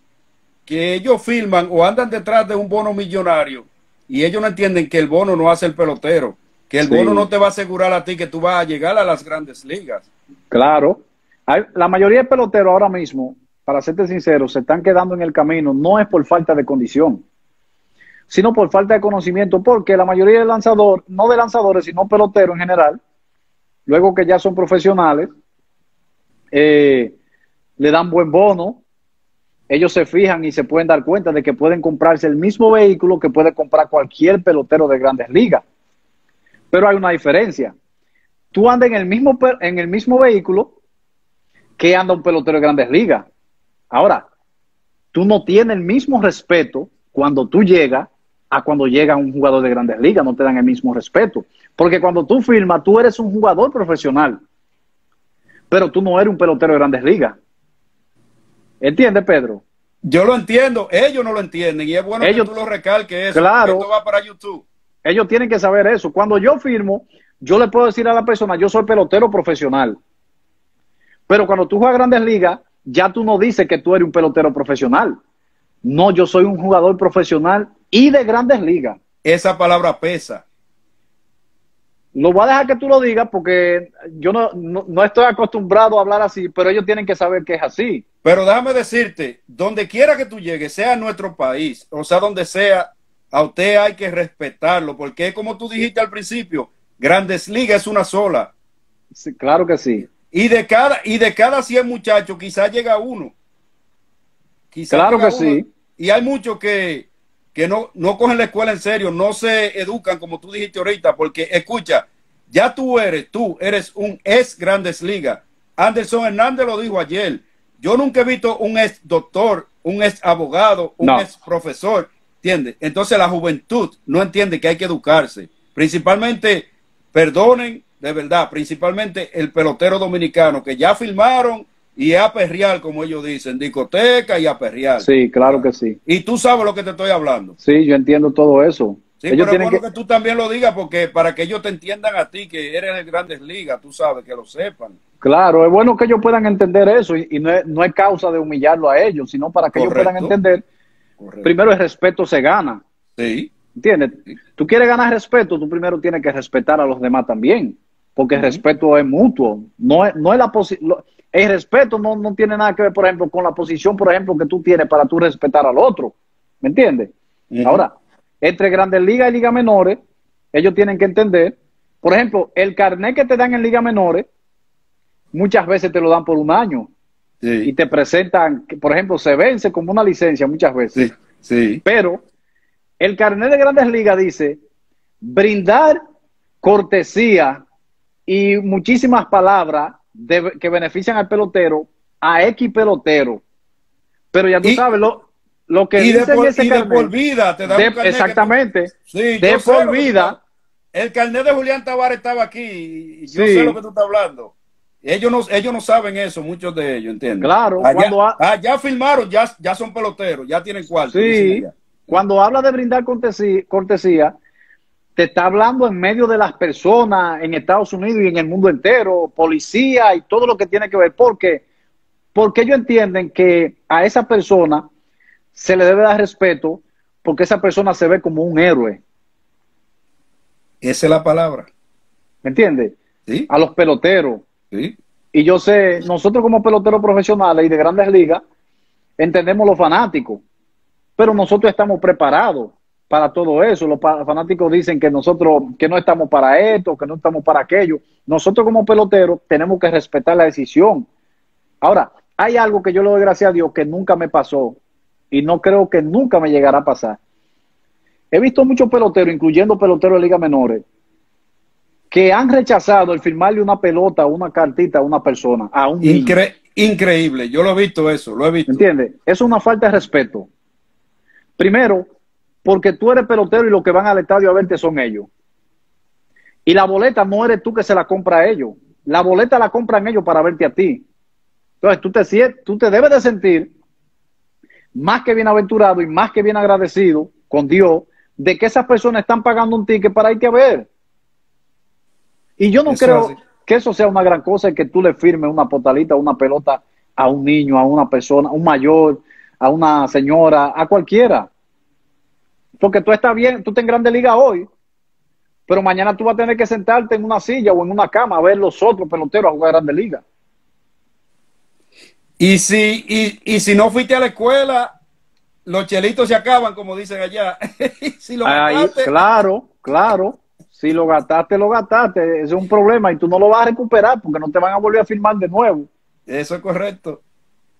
que ellos firman o andan detrás de un bono millonario y ellos no entienden que el bono no hace el pelotero, que el bono no te va a asegurar a ti que tú vas a llegar a las Grandes Ligas. Claro. La mayoría de peloteros ahora mismo, para serte sincero, se están quedando en el camino. No es por falta de condición, sino por falta de conocimiento, porque la mayoría de lanzadores, no de lanzadores, sino peloteros en general, luego que ya son profesionales, le dan buen bono, ellos se fijan y se pueden dar cuenta de que pueden comprarse el mismo vehículo que puede comprar cualquier pelotero de Grandes Ligas. Pero hay una diferencia. Tú andas en el mismo vehículo que anda un pelotero de Grandes Ligas. Ahora, tú no tienes el mismo respeto cuando tú llegas a cuando llega un jugador de Grandes Ligas. No te dan el mismo respeto. Porque cuando tú firmas, tú eres un jugador profesional. Pero tú no eres un pelotero de Grandes Ligas. ¿Entiendes, Pedro? Yo lo entiendo. Ellos no lo entienden. Y es bueno que tú lo recalques eso. Claro. Esto va para YouTube. Ellos tienen que saber eso. Cuando yo firmo, yo le puedo decir a la persona, yo soy pelotero profesional. Pero cuando tú juegas Grandes Ligas, ya tú no dices que tú eres un pelotero profesional. No, yo soy un jugador profesional y de Grandes Ligas. Esa palabra pesa. Lo voy a dejar que tú lo digas porque yo no estoy acostumbrado a hablar así, pero ellos tienen que saber que es así. Pero déjame decirte, donde quiera que tú llegues, sea nuestro país, o sea, donde sea, a usted hay que respetarlo, porque como tú dijiste al principio, Grandes Ligas es una sola. Sí, claro que sí. Y de cada 100 muchachos quizás llega uno. Quizás claro que uno. Sí. Y hay muchos que no cogen la escuela en serio, no se educan, como tú dijiste ahorita, porque, escucha, ya tú eres un ex Grandes Ligas. Anderson Hernández lo dijo ayer. Yo nunca he visto un ex doctor, un ex abogado, un ex profesor, ¿entiendes? Entonces la juventud no entiende que hay que educarse. Principalmente, perdonen, de verdad, principalmente el pelotero dominicano, que ya firmaron y a perrear, como ellos dicen, discoteca y a perrear. Sí, claro que sí. Y tú sabes lo que te estoy hablando. Sí, yo entiendo todo eso. Sí, ellos pero es bueno que tú también lo digas, porque para que ellos te entiendan a ti, que eres de Grandes Ligas, tú sabes, que lo sepan. Claro, es bueno que ellos puedan entender eso y no es causa de humillarlo a ellos, sino para que ellos puedan entender. Correcto. Primero el respeto se gana. Sí. ¿Entiendes? Sí. Tú quieres ganar respeto, tú primero tienes que respetar a los demás también, porque el respeto es mutuo. El respeto no tiene nada que ver, por ejemplo, con la posición, por ejemplo, que tú tienes para tú respetar al otro. ¿Me entiendes? Ahora, entre Grandes Ligas y Ligas Menores, ellos tienen que entender, por ejemplo, el carnet que te dan en Ligas Menores, muchas veces te lo dan por un año. Sí. Y te presentan, por ejemplo, se vence como una licencia muchas veces. Sí. Sí. Pero el carnet de Grandes Ligas dice, brindar cortesía y muchísimas palabras que benefician al pelotero, a X pelotero. Pero ya tú sabes lo que dice ese carnet. De por vida te da un carnet. Exactamente. Sí, de por vida. El carnet de Julián Tavares estaba aquí. Y yo sé lo que tú estás hablando. Ellos no saben eso, muchos de ellos, ¿entiendes? Claro. Ya firmaron, ya son peloteros, ya tienen cuarto. Sí. Cuando habla de brindar cortesía, te está hablando en medio de las personas en Estados Unidos y en el mundo entero, policía y todo lo que tiene que ver. ¿Por qué? Porque ellos entienden que a esa persona se le debe dar respeto porque esa persona se ve como un héroe. Esa es la palabra. ¿Me entiendes? ¿Sí? A los peloteros. ¿Sí? Y yo sé, nosotros como peloteros profesionales y de Grandes Ligas, entendemos los fanáticos, pero nosotros estamos preparados para todo eso. Los fanáticos dicen que nosotros que no estamos para esto, que no estamos para aquello. Nosotros como peloteros tenemos que respetar la decisión. Ahora, hay algo que yo le doy gracias a Dios que nunca me pasó y no creo que nunca me llegará a pasar. He visto muchos peloteros, incluyendo peloteros de Ligas Menores, que han rechazado el firmarle una pelota, una cartita a una persona, a un niño. Increíble, yo lo he visto eso, lo he visto. ¿Entiendes? Es una falta de respeto. Primero, porque tú eres pelotero y los que van al estadio a verte son ellos. Y la boleta no eres tú que se la compra a ellos. La boleta la compran ellos para verte a ti. Entonces tú te debes de sentir más que bienaventurado y más que bien agradecido con Dios de que esas personas están pagando un ticket para irte a ver. Y yo no creo que eso sea una gran cosa, que tú le firmes una potalita, una pelota a un niño, a una persona, a un mayor, a una señora, a cualquiera. Porque tú estás bien, tú estás en Grandes Ligas hoy, pero mañana tú vas a tener que sentarte en una silla o en una cama a ver los otros peloteros a jugar Grandes Ligas. Y si no fuiste a la escuela, los chelitos se acaban, como dicen allá. Si lo mataste... Claro. Si lo gastaste. Es un problema y tú no lo vas a recuperar porque no te van a volver a firmar de nuevo. Eso es correcto.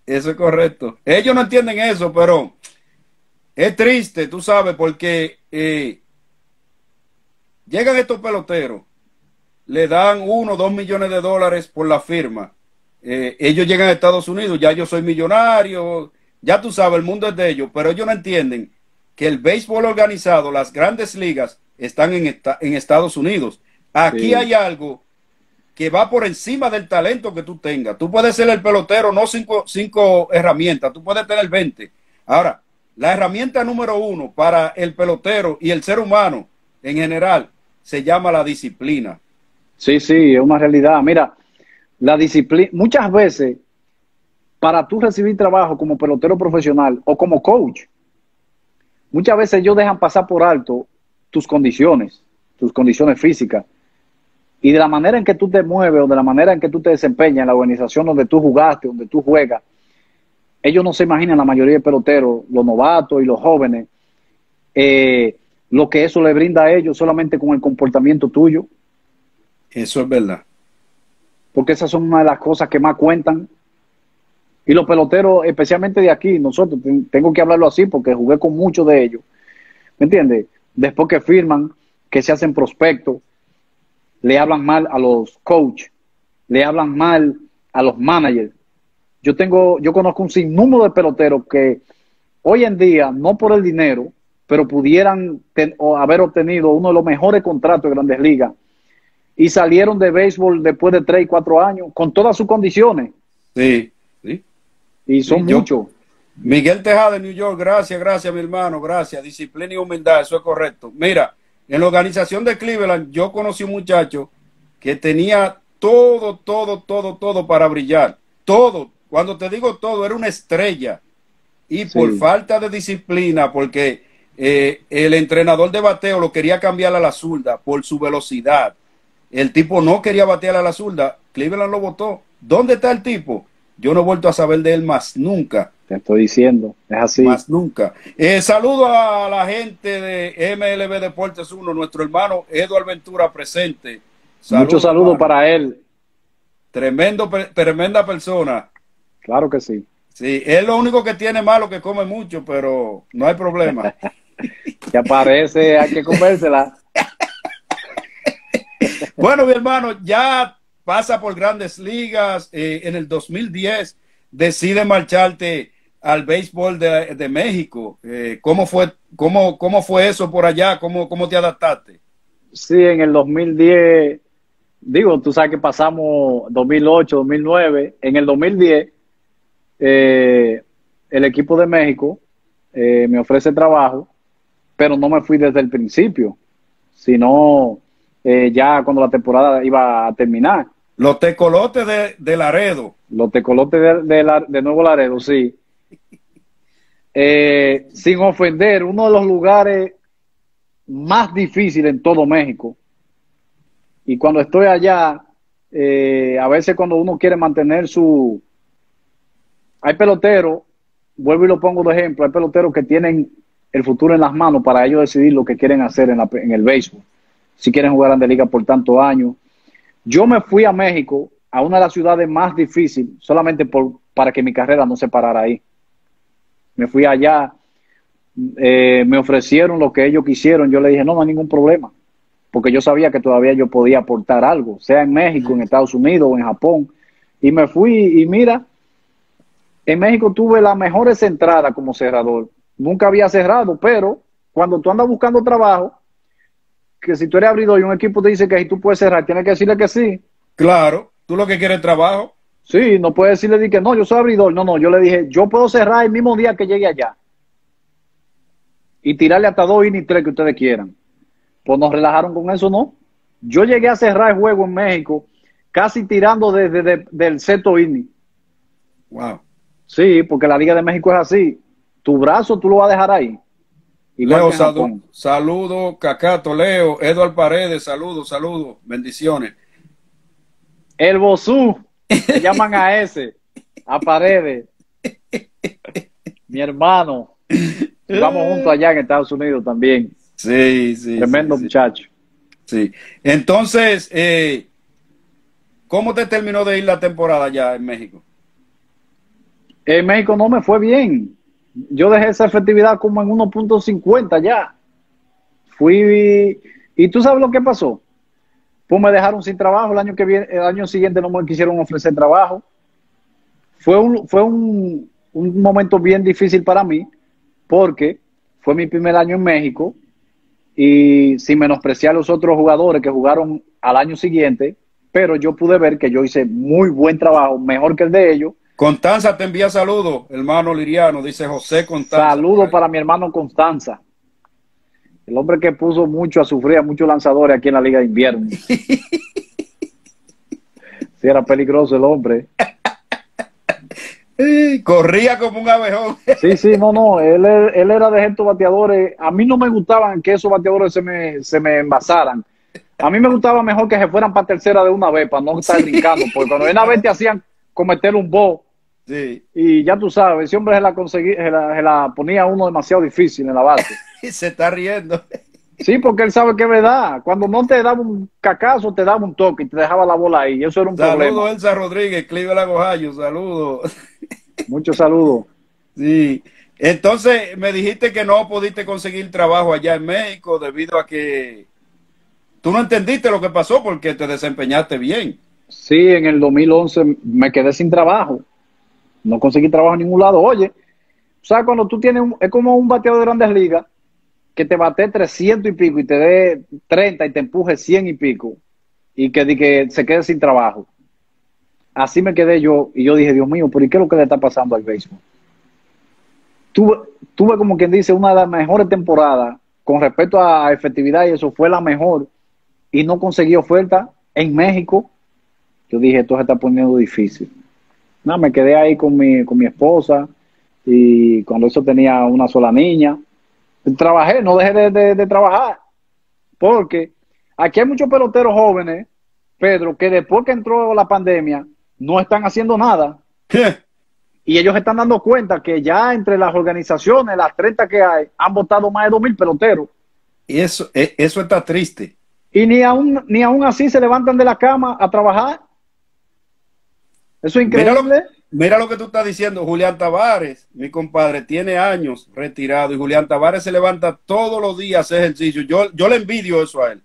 Eso es correcto. Ellos no entienden eso, pero es triste, tú sabes, porque llegan estos peloteros, le dan $1 o $2 millones por la firma. Ellos llegan a Estados Unidos, ya yo soy millonario, ya tú sabes, el mundo es de ellos, pero ellos no entienden que el béisbol organizado, las grandes ligas, están en Estados Unidos. Aquí sí hay algo que va por encima del talento que tú tengas. Tú puedes ser el pelotero, no cinco herramientas, tú puedes tener 20. Ahora, la herramienta número 1 para el pelotero y el ser humano en general se llama la disciplina. Sí, sí, es una realidad. Mira, la disciplina, muchas veces, para tú recibir trabajo como pelotero profesional o como coach, muchas veces ellos dejan pasar por alto tus condiciones físicas. Y de la manera en que tú te mueves o de la manera en que tú te desempeñas en la organización donde tú jugaste, donde tú juegas, ellos no se imaginan, la mayoría de peloteros, los novatos y los jóvenes, lo que eso le brinda a ellos solamente con el comportamiento tuyo. Eso es verdad. Porque esas son una de las cosas que más cuentan. Y los peloteros, especialmente de aquí, nosotros, tengo que hablarlo así porque jugué con muchos de ellos, ¿me entiendes? Después que firman, que se hacen prospectos, le hablan mal a los coaches, le hablan mal a los managers. Yo conozco un sinnúmero de peloteros que hoy en día, no por el dinero, pero pudieran haber obtenido uno de los mejores contratos de Grandes Ligas y salieron de béisbol después de 3 y 4 años con todas sus condiciones. Sí, sí. Y son muchos. Miguel Tejada de New York, gracias, gracias mi hermano, gracias. Disciplina y humildad, eso es correcto. Mira, en la organización de Cleveland yo conocí un muchacho que tenía todo para brillar. Todo, cuando te digo todo, era una estrella. Y sí, por falta de disciplina, porque el entrenador de bateo lo quería cambiar a la zurda por su velocidad. El tipo no quería batear a la zurda. Cleveland lo votó. ¿Dónde está el tipo? Yo no he vuelto a saber de él más nunca. Te estoy diciendo, es así. Más nunca. Saludo a la gente de MLB Deportes 1, nuestro hermano Eduardo Ventura presente. Muchos saludos para él. Tremenda persona. Claro que sí. Sí, es lo único que tiene malo que come mucho, pero no hay problema. Que aparece, hay que comérsela. Bueno, mi hermano, ya pasa por Grandes Ligas. En el 2010 decide marcharte al béisbol de México. ¿Cómo fue eso por allá? ¿Cómo te adaptaste? Sí, en el 2010, digo, tú sabes que pasamos 2008, 2009. En el 2010, el equipo de México me ofrece trabajo, pero no me fui desde el principio, sino... ya cuando la temporada iba a terminar. Los tecolotes de Laredo. Los tecolotes de Nuevo Laredo, sí. Sin ofender, uno de los lugares más difíciles en todo México. Y cuando estoy allá, a veces cuando uno quiere mantener su... Hay peloteros, vuelvo y lo pongo de ejemplo, hay peloteros que tienen el futuro en las manos para ellos decidir lo que quieren hacer en el béisbol. Si quieren jugar Grandes Ligas por tantos años. Yo me fui a México, a una de las ciudades más difíciles, solamente para que mi carrera no se parara ahí. Me fui allá, me ofrecieron lo que ellos quisieron. Yo le dije, no, no hay ningún problema, porque yo sabía que todavía yo podía aportar algo, sea en México, en Estados Unidos o en Japón. Y me fui y mira, en México tuve las mejores entradas como cerrador. Nunca había cerrado, pero cuando tú andas buscando trabajo, que si tú eres abridor y un equipo te dice que si tú puedes cerrar, tienes que decirle que sí. Claro, tú lo que quieres es trabajo. Sí, no puedes decirle que no, yo soy abridor. No, no, yo le dije, yo puedo cerrar el mismo día que llegue allá. Y tirarle hasta 2 innings, 3 que ustedes quieran. Pues nos relajaron con eso, ¿no? Yo llegué a cerrar el juego en México, casi tirando desde el 6.º inning. Wow. Sí, porque la Liga de México es así. Tu brazo tú lo vas a dejar ahí. Leo, saludo, Cacato, Leo, Eduardo Paredes, saludo, bendiciones. El Bozú, se llaman a ese, a Paredes, mi hermano, vamos juntos allá en Estados Unidos también. Sí, sí. Tremendo muchacho. Sí, entonces, ¿cómo te terminó de ir la temporada allá en México? En México no me fue bien. Yo dejé esa efectividad como en 1.50 ya. Fui... ¿Y tú sabes lo que pasó? Pues me dejaron sin trabajo. El año que viene, el año siguiente no me quisieron ofrecer trabajo. Fue un momento bien difícil para mí porque fue mi primer año en México y sin menospreciar a los otros jugadores que jugaron al año siguiente, pero yo pude ver que yo hice muy buen trabajo, mejor que el de ellos. Contanza te envía saludos, hermano Liriano, dice José Contanza. Saludos para mi hermano Contanza, el hombre que puso mucho a sufrir a muchos lanzadores aquí en la Liga de Invierno. Sí, era peligroso el hombre. Corría como un abejón. Sí, sí, no, no, él era de estos bateadores. A mí no me gustaban que esos bateadores se me envasaran. A mí me gustaba mejor que se fueran para tercera de una vez, para no estar brincando, porque cuando una vez te hacían cometer un bo, sí. Y ya tú sabes, ese hombre se la ponía a uno demasiado difícil en la base. Y se está riendo. Sí, porque él sabe que es verdad. Cuando no te daba un cacazo, te daba un toque y te dejaba la bola ahí. Eso era un problema. Saludos, Elsa Rodríguez, Cleveland, Ohio. Saludos. Muchos saludos. Sí. Entonces, me dijiste que no pudiste conseguir trabajo allá en México debido a que tú no entendiste lo que pasó porque te desempeñaste bien. Sí, en el 2011 me quedé sin trabajo. No conseguí trabajo en ningún lado. Oye, ¿sabes? Cuando tú tienes... es como un bateador de Grandes Ligas que te bate 300 y pico y te dé 30 y te empuje 100 y pico y que se quede sin trabajo. Así me quedé yo y yo dije, Dios mío, ¿por qué es lo que le está pasando al béisbol? Tuve como quien dice una de las mejores temporadas con respecto a efectividad y eso fue la mejor y no conseguí oferta en México. Yo dije, esto se está poniendo difícil. No, me quedé ahí con mi esposa y cuando eso tenía una sola niña. Trabajé, no dejé de trabajar porque aquí hay muchos peloteros jóvenes, Pedro, que después que entró la pandemia no están haciendo nada. ¿Qué? Y ellos están dando cuenta que ya entre las organizaciones, las 30 que hay, han votado más de 2.000 peloteros. Y eso está triste. Y ni aún así se levantan de la cama a trabajar. Eso es increíble. Mira lo que tú estás diciendo, Julián Tavares, mi compadre, tiene años retirado y Julián Tavares se levanta todos los días a hacer ejercicio. Yo le envidio eso a él.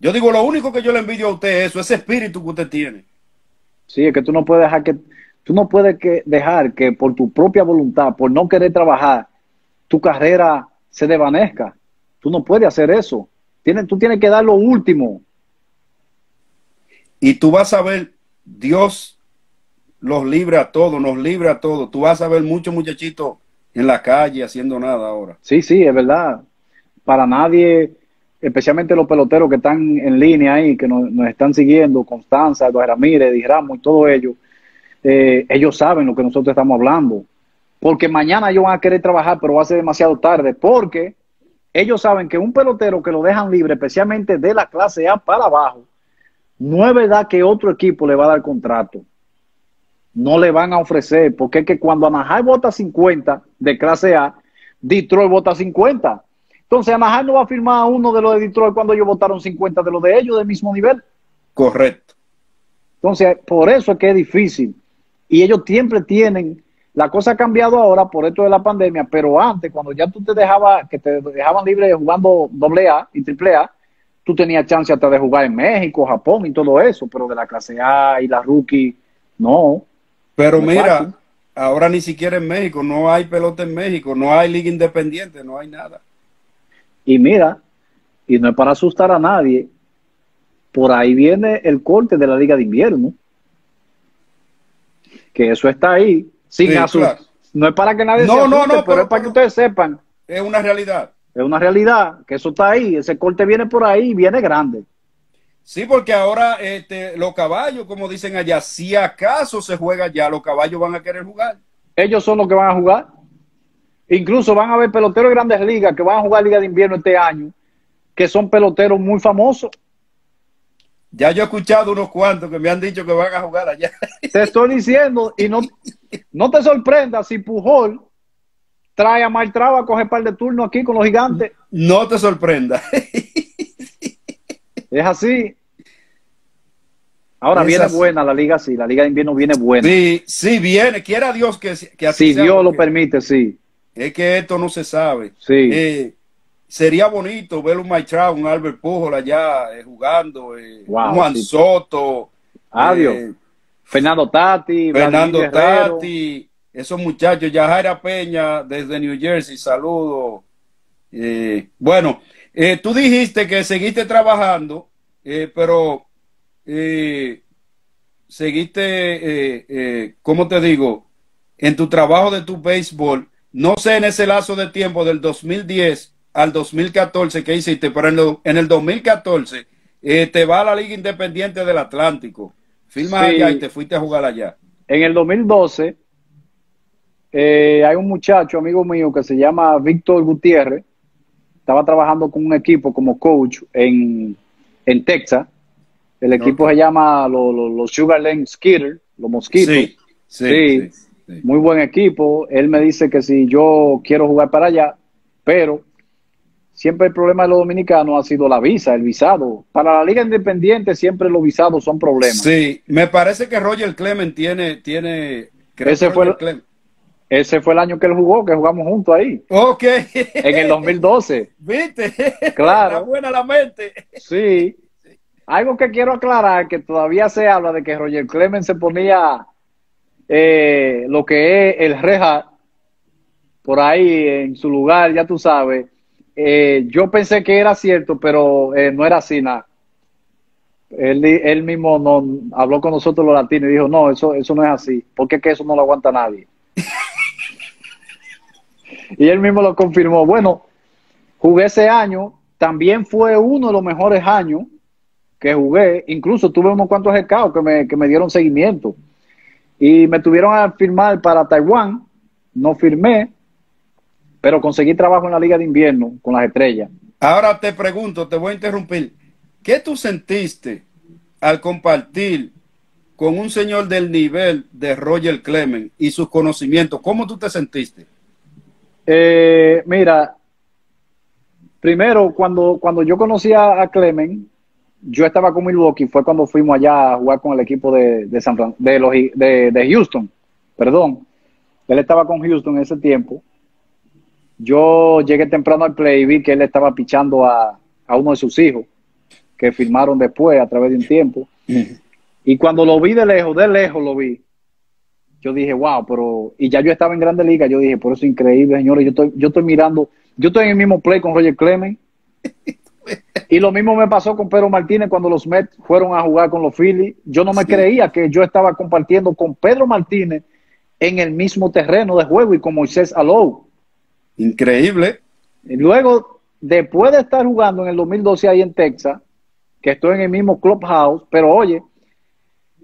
Yo digo, lo único que yo le envidio a usted es eso, ese espíritu que usted tiene. Sí, es que tú no puedes dejar que por tu propia voluntad, por no querer trabajar, tu carrera se desvanezca. Tú no puedes hacer eso. Tú tienes que dar lo último. Y tú vas a ver, Dios los libra a todos, nos libra a todos. Tú vas a ver muchos muchachitos en la calle haciendo nada ahora. Sí, sí, es verdad. Para nadie, especialmente los peloteros que están en línea ahí, que nos están siguiendo, Constanza, Eduardo Ramírez, Di Ramos y todos ellos, ellos saben lo que nosotros estamos hablando. Porque mañana ellos van a querer trabajar, pero va a ser demasiado tarde. Porque ellos saben que un pelotero que lo dejan libre, especialmente de la clase A para abajo, no es verdad que otro equipo le va a dar contrato. No le van a ofrecer, porque es que cuando Anaheim vota 50 de clase A, Detroit vota 50. Entonces Anaheim no va a firmar a uno de los de Detroit cuando ellos votaron 50 de los de ellos del mismo nivel. Correcto. Entonces, por eso es que es difícil. Y ellos siempre tienen, la cosa ha cambiado ahora por esto de la pandemia, pero antes, cuando ya tú te dejaban libre jugando AA y AAA, tú tenías chance hasta de jugar en México, Japón y todo eso, pero de la clase A y la rookie, no. Pero mira, ahora ni siquiera en México, no hay pelota en México, no hay liga independiente, no hay nada. Y mira, y no es para asustar a nadie, por ahí viene el corte de la Liga de Invierno, que eso está ahí, sin sí, asustar. Claro. No es para que nadie se asuste, pero es para que ustedes sepan. Es una realidad. Es una realidad, que eso está ahí, ese corte viene por ahí y viene grande. Sí, porque ahora los caballos, como dicen allá, si acaso se juega ya, los caballos van a querer jugar. Ellos son los que van a jugar. Incluso van a haber peloteros de Grandes Ligas que van a jugar Liga de Invierno este año, que son peloteros muy famosos. Ya yo he escuchado unos cuantos que me han dicho que van a jugar allá. Te estoy diciendo, y no te sorprendas si Pujol trae a Maltrava a coger par de turnos aquí con los Gigantes. No te sorprendas. Es así. Ahora viene buena la liga, sí, la liga de invierno viene buena. Sí, sí viene, quiera Dios que así sea. Si Dios lo permite, sí. Es que esto no se sabe. Sí. Sería bonito ver un Maitrao, un Albert Pujol allá jugando, wow, un Juan Soto. Adiós. Fernando Tati, esos muchachos. Yajaira Peña desde New Jersey, saludo. Bueno, tú dijiste que seguiste trabajando, pero... seguiste, ¿cómo te digo? En tu trabajo de tu béisbol, no sé en ese lazo de tiempo del 2010 al 2014 que hiciste, pero en el 2014 te va a la Liga Independiente del Atlántico, firmas allá y te fuiste a jugar allá. En el 2012 hay un muchacho, amigo mío, que se llama Víctor Gutiérrez, estaba trabajando con un equipo como coach en Texas. El equipo se llama los Sugarland Skitters, los Mosquitos. Sí. Muy buen equipo. Él me dice que si yo quiero jugar para allá, pero siempre el problema de los dominicanos ha sido la visa, el visado. Para la Liga Independiente siempre los visados son problemas. Sí, me parece que Roger Clemens tiene ese fue el año que él jugó, que jugamos juntos ahí. Ok. En el 2012. ¿Viste? Claro. La buena la mente. Sí. Algo que quiero aclarar, que todavía se habla de que Roger Clemens se ponía lo que es el reja por ahí en su lugar, ya tú sabes. Yo pensé que era cierto, pero no era así nada. Él mismo habló con nosotros los latinos y dijo, no, eso no es así, porque es que eso no lo aguanta nadie. Y él mismo lo confirmó. Bueno, jugué ese año, también fue uno de los mejores años que jugué, incluso tuve unos cuantos recados que me dieron seguimiento y me tuvieron a firmar para Taiwán, no firmé, pero conseguí trabajo en la Liga de Invierno con las Estrellas. Ahora te pregunto, te voy a interrumpir, ¿qué tú sentiste al compartir con un señor del nivel de Roger Clemens y sus conocimientos? ¿Cómo tú te sentiste? Mira, primero cuando yo conocí a Clemens, yo estaba con Milwaukee, fue cuando fuimos allá a jugar con el equipo de Houston, perdón. Él estaba con Houston en ese tiempo. Yo llegué temprano al play y vi que él estaba pichando a uno de sus hijos, que firmaron después a través de un tiempo. Y cuando lo vi de lejos lo vi. Yo dije, wow, pero... Y ya yo estaba en Grandes Ligas, yo dije, por eso es increíble, señores. Yo estoy mirando, yo estoy en el mismo play con Roger Clemens. Y lo mismo me pasó con Pedro Martínez cuando los Mets fueron a jugar con los Phillies. Yo no me creía que yo estaba compartiendo con Pedro Martínez en el mismo terreno de juego y con Moisés Alou. Increíble. Y luego, después de estar jugando en el 2012 ahí en Texas, que estoy en el mismo clubhouse, pero oye,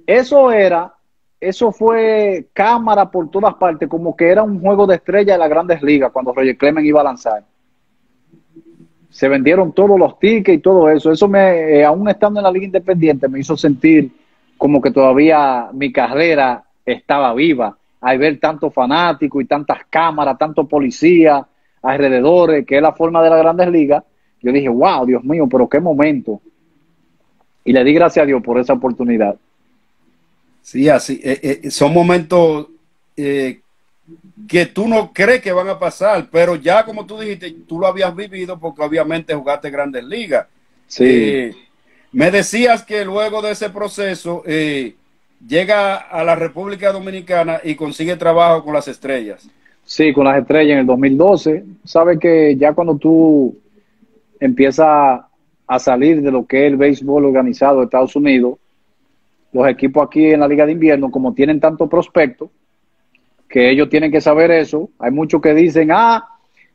eso fue cámara por todas partes, como que era un juego de estrella de las Grandes Ligas cuando Roger Clemens iba a lanzar. Se vendieron todos los tickets y todo eso. Eso me, aún estando en la Liga Independiente, me hizo sentir como que todavía mi carrera estaba viva. Al ver tantos fanáticos y tantas cámaras, tantos policías, alrededores, que es la forma de las Grandes Ligas, yo dije, wow, Dios mío, pero qué momento. Y le di gracias a Dios por esa oportunidad. Sí, así. Son momentos... que tú no crees que van a pasar, pero ya como tú dijiste, tú lo habías vivido porque obviamente jugaste Grandes Ligas. Sí. Me decías que luego de ese proceso llega a la República Dominicana y consigue trabajo con las Estrellas. Sí, con las Estrellas en el 2012. Sabes que ya cuando tú empiezas a salir de lo que es el béisbol organizado de Estados Unidos, los equipos aquí en la Liga de Invierno, como tienen tanto prospecto, que ellos tienen que saber eso. Hay muchos que dicen, ah,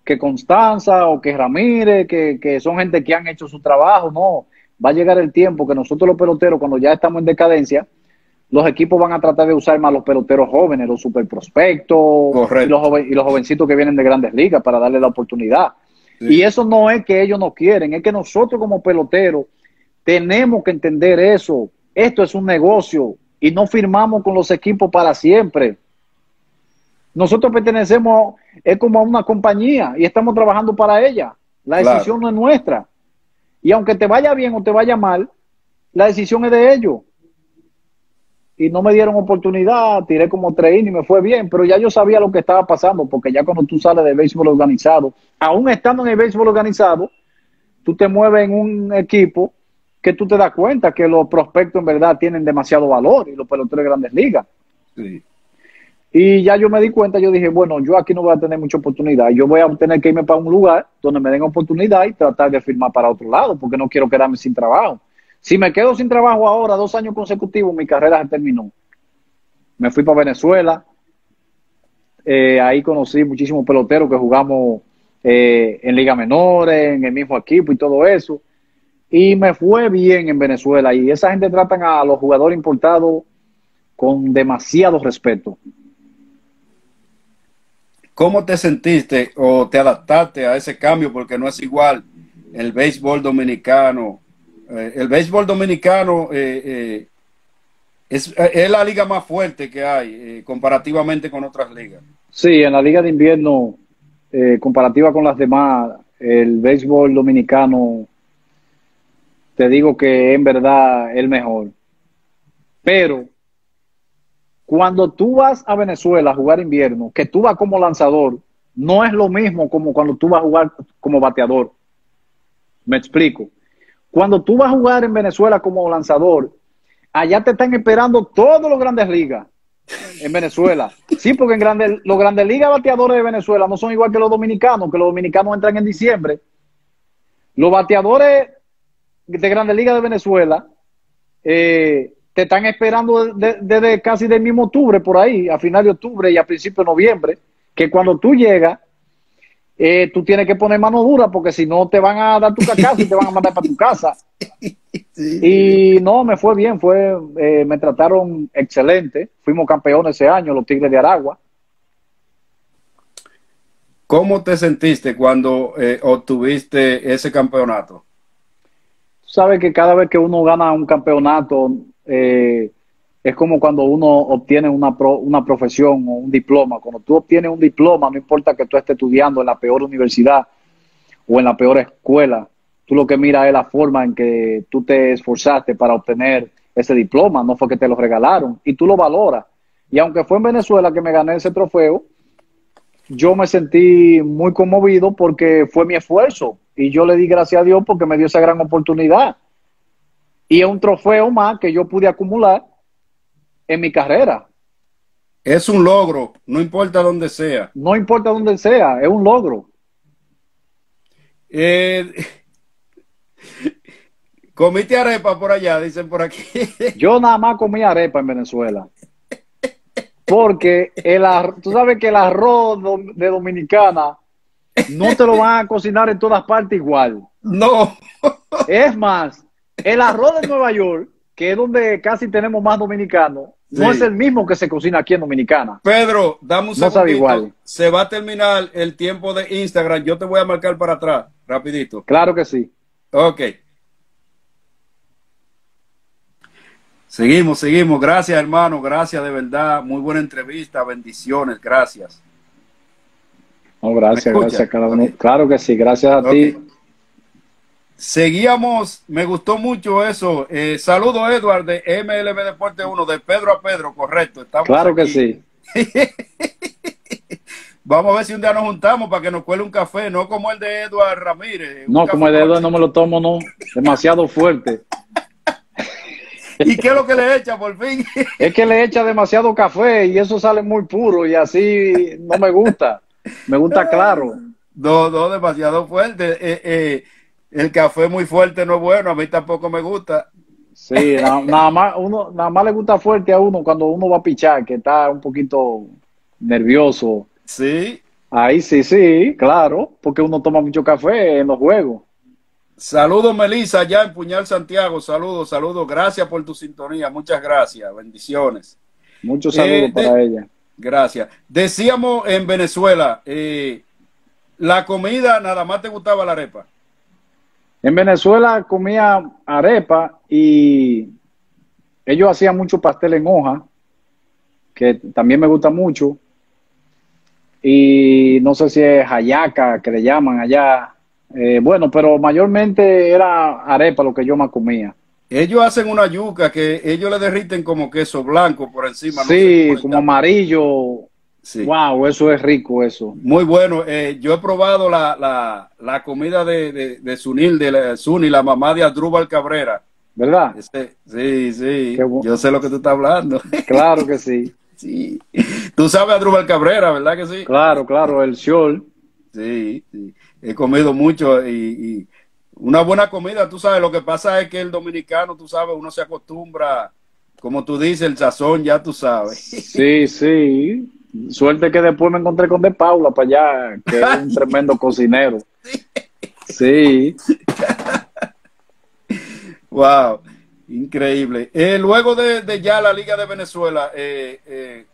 que Constanza o que Ramírez, que son gente que han hecho su trabajo. No, va a llegar el tiempo que nosotros los peloteros, cuando ya estamos en decadencia, los equipos van a tratar de usar más los peloteros jóvenes, los superprospectos y los jovencitos que vienen de Grandes Ligas para darle la oportunidad. Sí. Y eso no es que ellos no quieren, es que nosotros como peloteros tenemos que entender eso. Esto es un negocio y no firmamos con los equipos para siempre. Nosotros pertenecemos, es como a una compañía y estamos trabajando para ella. La decisión no es nuestra. Y aunque te vaya bien o te vaya mal, la decisión es de ellos. y no me dieron oportunidad, tiré como 3 innings y me fue bien, pero ya yo sabía lo que estaba pasando, porque ya cuando tú sales del béisbol organizado, aún estando en el béisbol organizado, tú te mueves en un equipo que tú te das cuenta que los prospectos en verdad tienen demasiado valor, y los peloteros de Grandes Ligas. Sí. Y ya yo me di cuenta, yo dije, bueno, yo aquí no voy a tener mucha oportunidad, yo voy a tener que irme para un lugar donde me den oportunidad y tratar de firmar para otro lado, porque no quiero quedarme sin trabajo. Si me quedo sin trabajo ahora, 2 años consecutivos, mi carrera se terminó. Me fui para Venezuela. Ahí conocí muchísimos peloteros que jugamos en ligas menores, en el mismo equipo y todo eso. Y me fue bien en Venezuela. Y esa gente tratan a los jugadores importados con demasiado respeto. ¿Cómo te sentiste o te adaptaste a ese cambio? Porque no es igual el béisbol dominicano. El béisbol dominicano es la liga más fuerte que hay comparativamente con otras ligas. Sí, en la liga de invierno, comparativa con las demás, el béisbol dominicano, te digo que en verdad es mejor. Pero cuando tú vas a Venezuela a jugar invierno, que tú vas como lanzador, no es lo mismo como cuando tú vas a jugar como bateador. Me explico. Cuando tú vas a jugar en Venezuela como lanzador, allá te están esperando todos los Grandes Ligas en Venezuela. Sí, porque en los Grandes Ligas bateadores de Venezuela no son igual que los dominicanos entran en diciembre. Los bateadores de Grandes Ligas de Venezuela te están esperando desde casi del mismo octubre, por ahí, a final de octubre y a principio de noviembre, que cuando tú llegas, tú tienes que poner mano dura porque si no te van a dar tu cacazo y te van a mandar para tu casa. Sí. Y no, me fue bien, me trataron excelente. Fuimos campeones ese año, los Tigres de Aragua. ¿Cómo te sentiste cuando obtuviste ese campeonato? Sabes que cada vez que uno gana un campeonato es como cuando uno obtiene una profesión o un diploma. Cuando tú obtienes un diploma, no importa que tú estés estudiando en la peor universidad o en la peor escuela, tú lo que miras es la forma en que tú te esforzaste para obtener ese diploma, no fue que te lo regalaron, y tú lo valoras. Y aunque fue en Venezuela que me gané ese trofeo, yo me sentí muy conmovido porque fue mi esfuerzo, y yo le di gracias a Dios porque me dio esa gran oportunidad. Y es un trofeo más que yo pude acumular en mi carrera. Es un logro, no importa dónde sea. No importa dónde sea, es un logro. ¿Comiste arepa por allá? Dicen por aquí. Yo nada más comí arepa en Venezuela. Porque tú sabes que el arroz de Dominicana no te lo van a cocinar en todas partes igual. No. Es más, el arroz de Nueva York, que es donde casi tenemos más dominicanos, sí, no es el mismo que se cocina aquí en Dominicana. Pedro, dame un segundito. Se va a terminar el tiempo de Instagram. Yo te voy a marcar para atrás, rapidito. Claro que sí. Ok. Seguimos, seguimos. Gracias, hermano. Gracias, de verdad. Muy buena entrevista. Bendiciones. Gracias. No, gracias, gracias. Claro que sí. Gracias a ti. Seguíamos, me gustó mucho eso. Saludos, Eduardo, de MLB Deporte 1, de Pedro a Pedro, correcto. Estamos claro aquí. Que sí. Vamos a ver si un día nos juntamos para que nos cuele un café, no como el de Eduardo Ramírez. No, como el de Eduardo no me lo tomo, no. Demasiado fuerte. ¿Y qué es lo que le echa, por fin? Es que le echa demasiado café y eso sale muy puro y así no me gusta. Me gusta claro. No, no, demasiado fuerte. El café muy fuerte no es bueno, a mí tampoco me gusta. Sí, nada más le gusta fuerte a uno cuando uno va a pichar, que está un poquito nervioso. Sí. Ahí sí, claro, porque uno toma mucho café en los juegos. Saludos, Melissa, allá en Puñal, Santiago. Saludos, saludos. Gracias por tu sintonía. Muchas gracias. Bendiciones. Muchos saludos para ella. Gracias. Decíamos en Venezuela, la comida nada más te gustaba la arepa. En Venezuela comía arepa y ellos hacían mucho pastel en hoja, que también me gusta mucho. Y no sé si es hallaca, que le llaman allá. Bueno, pero mayormente era arepa lo que yo más comía. Ellos hacen una yuca que ellos le derriten como queso blanco por encima. Sí, no sé, como amarillo. Sí. Wow, eso es rico, eso. Muy bueno. Yo he probado la comida de Sunil, la mamá de Adrúbal Cabrera. ¿Verdad? Sí, sí. Yo sé lo que tú estás hablando. Claro que sí. Sí. Tú sabes a Adrúbal Cabrera, ¿verdad que sí? Claro, claro, el Siol. Sí, sí. He comido mucho y una buena comida, tú sabes, lo que pasa es que el dominicano, tú sabes, uno se acostumbra, como tú dices, el sazón, ya tú sabes. Sí, sí. Suerte que después me encontré con De Paula para allá, que es un tremendo cocinero. Sí. Wow, increíble. Luego de ya la Liga de Venezuela, ¿qué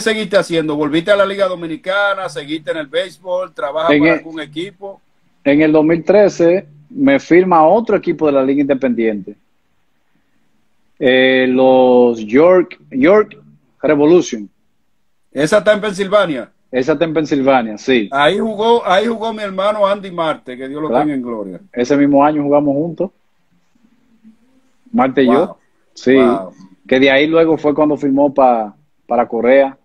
seguiste haciendo? ¿Volviste a la Liga Dominicana? ¿Seguiste en el béisbol? ¿Trabajas para algún equipo? En el 2013 me firma otro equipo de la Liga Independiente. Los York Revolution. ¿Esa está en Pensilvania? Esa está en Pensilvania, sí. Ahí jugó mi hermano Andy Marte, que Dios lo tenga en gloria. Ese mismo año jugamos juntos, Marte y yo. Sí. Wow. Que de ahí luego fue cuando firmó para Corea.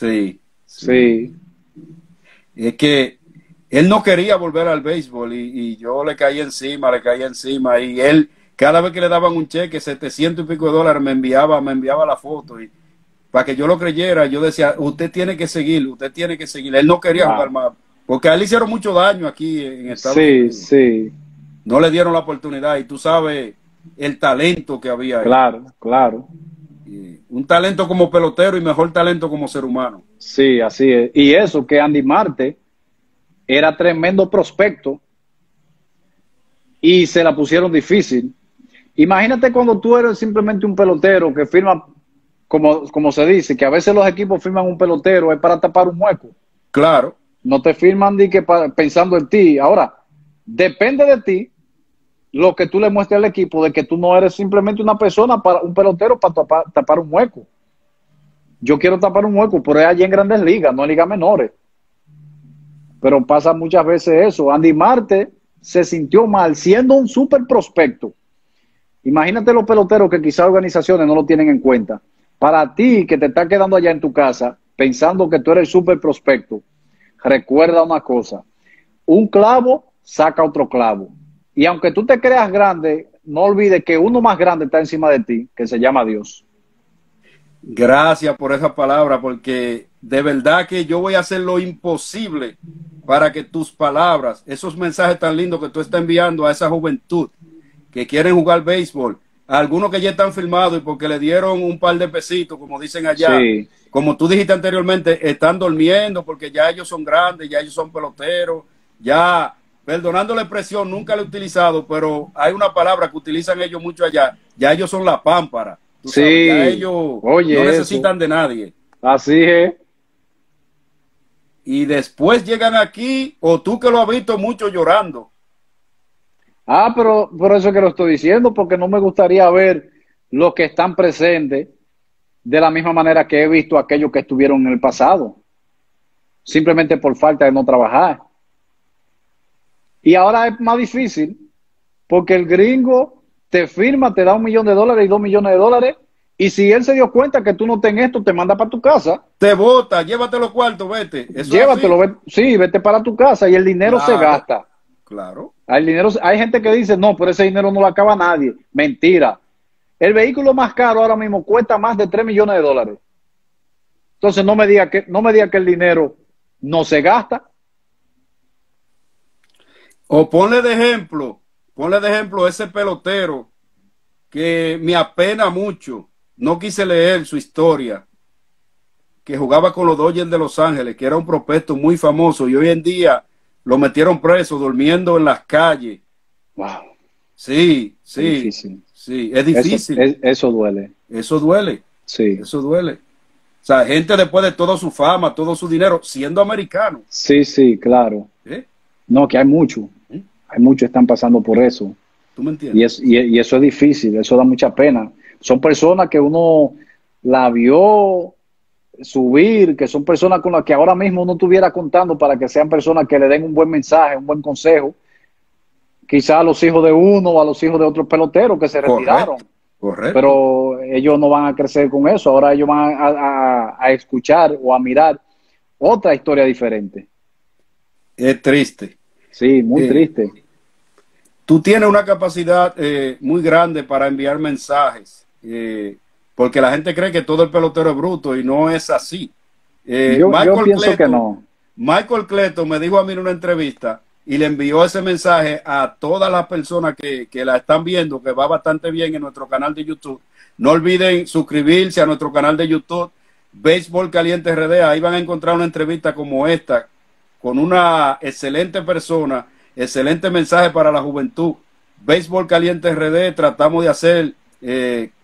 Sí, sí. Y es que él no quería volver al béisbol y yo le caí encima y él, cada vez que le daban un cheque, $700 y pico, me enviaba la foto y para que yo lo creyera, yo decía, usted tiene que seguir. Él no quería jugar más, porque a él le hicieron mucho daño aquí en Estados Unidos. Sí, sí. No le dieron la oportunidad, y tú sabes el talento que había ahí. Claro, claro. Un talento como pelotero y mejor talento como ser humano. Sí, así es. Y eso que Andy Marte era tremendo prospecto y se la pusieron difícil. Imagínate cuando tú eres simplemente un pelotero que firma... Como se dice, que a veces los equipos firman un pelotero, es para tapar un hueco. Claro. No te firman ni que pensando en ti. Ahora, depende de ti lo que tú le muestres al equipo, de que tú no eres simplemente una persona, un pelotero para tapar un hueco. Yo quiero tapar un hueco, pero es allí en grandes ligas, no en ligas menores. Pero pasa muchas veces eso. Andy Marte se sintió mal siendo un súper prospecto. Imagínate los peloteros que quizás organizaciones no lo tienen en cuenta. Para ti, que te estás quedando allá en tu casa, pensando que tú eres súper prospecto, recuerda una cosa. Un clavo saca otro clavo. Y aunque tú te creas grande, no olvides que uno más grande está encima de ti, que se llama Dios. Gracias por esa palabra, porque de verdad que yo voy a hacer lo imposible para que tus palabras, esos mensajes tan lindos que tú estás enviando a esa juventud que quieren jugar béisbol, algunos que ya están firmados y porque le dieron un par de pesitos, como dicen allá, sí. Como tú dijiste anteriormente, están durmiendo porque ya ellos son grandes, ya ellos son peloteros, ya, perdonando la expresión, nunca la he utilizado, pero hay una palabra que utilizan ellos mucho allá, ya ellos son la pámpara, tú sí. Sabes, ya ellos no necesitan de nadie. Así es. Y después llegan aquí, o tú que lo has visto mucho llorando. Ah, pero por eso que lo estoy diciendo, porque no me gustaría ver los que están presentes de la misma manera que he visto aquellos que estuvieron en el pasado, simplemente por falta de no trabajar. Y ahora es más difícil, porque el gringo te firma, te da $1 millón y $2 millones, y si él se dio cuenta que tú no tenés esto, te manda para tu casa. Te bota, llévate los cuartos, vete. Eso llévatelo, vete, sí, vete para tu casa y el dinero se gasta. Claro. Hay dinero, hay gente que dice, no, pero ese dinero no lo acaba nadie. Mentira. El vehículo más caro ahora mismo cuesta más de $3 millones. Entonces no me diga que el dinero no se gasta. O ponle de ejemplo ese pelotero que me apena mucho. No quise leer su historia. Que jugaba con los Dodgers de Los Ángeles, que era un prospecto muy famoso y hoy en día... Lo metieron preso, durmiendo en las calles. Wow. Sí, sí. Es difícil. Sí, es difícil. Eso duele. Eso duele. Sí. Eso duele. O sea, gente después de toda su fama, todo su dinero, siendo americano. Sí, sí, claro. ¿Eh? No, que hay mucho. ¿Eh? Hay muchos que están pasando por eso. ¿Tú me entiendes? Y eso es difícil, eso da mucha pena. Son personas que uno la vio... subir, que son personas con las que ahora mismo uno estuviera contando para que sean personas que le den un buen mensaje, un buen consejo, quizás a los hijos de uno o a los hijos de otros peloteros que se retiraron. Correcto. Correcto. Pero ellos no van a crecer con eso. Ahora ellos van a escuchar o a mirar otra historia diferente. Es triste. Sí, muy triste. Tú tienes una capacidad muy grande para enviar mensajes, porque la gente cree que todo el pelotero es bruto y no es así. Yo pienso que no. Michael Cleto me dijo a mí en una entrevista y le envió ese mensaje a todas las personas que la están viendo, que va bastante bien en nuestro canal de YouTube. No olviden suscribirse a nuestro canal de YouTube, Béisbol Caliente RD. Ahí van a encontrar una entrevista como esta, con una excelente persona, excelente mensaje para la juventud. Béisbol Caliente RD, tratamos de hacer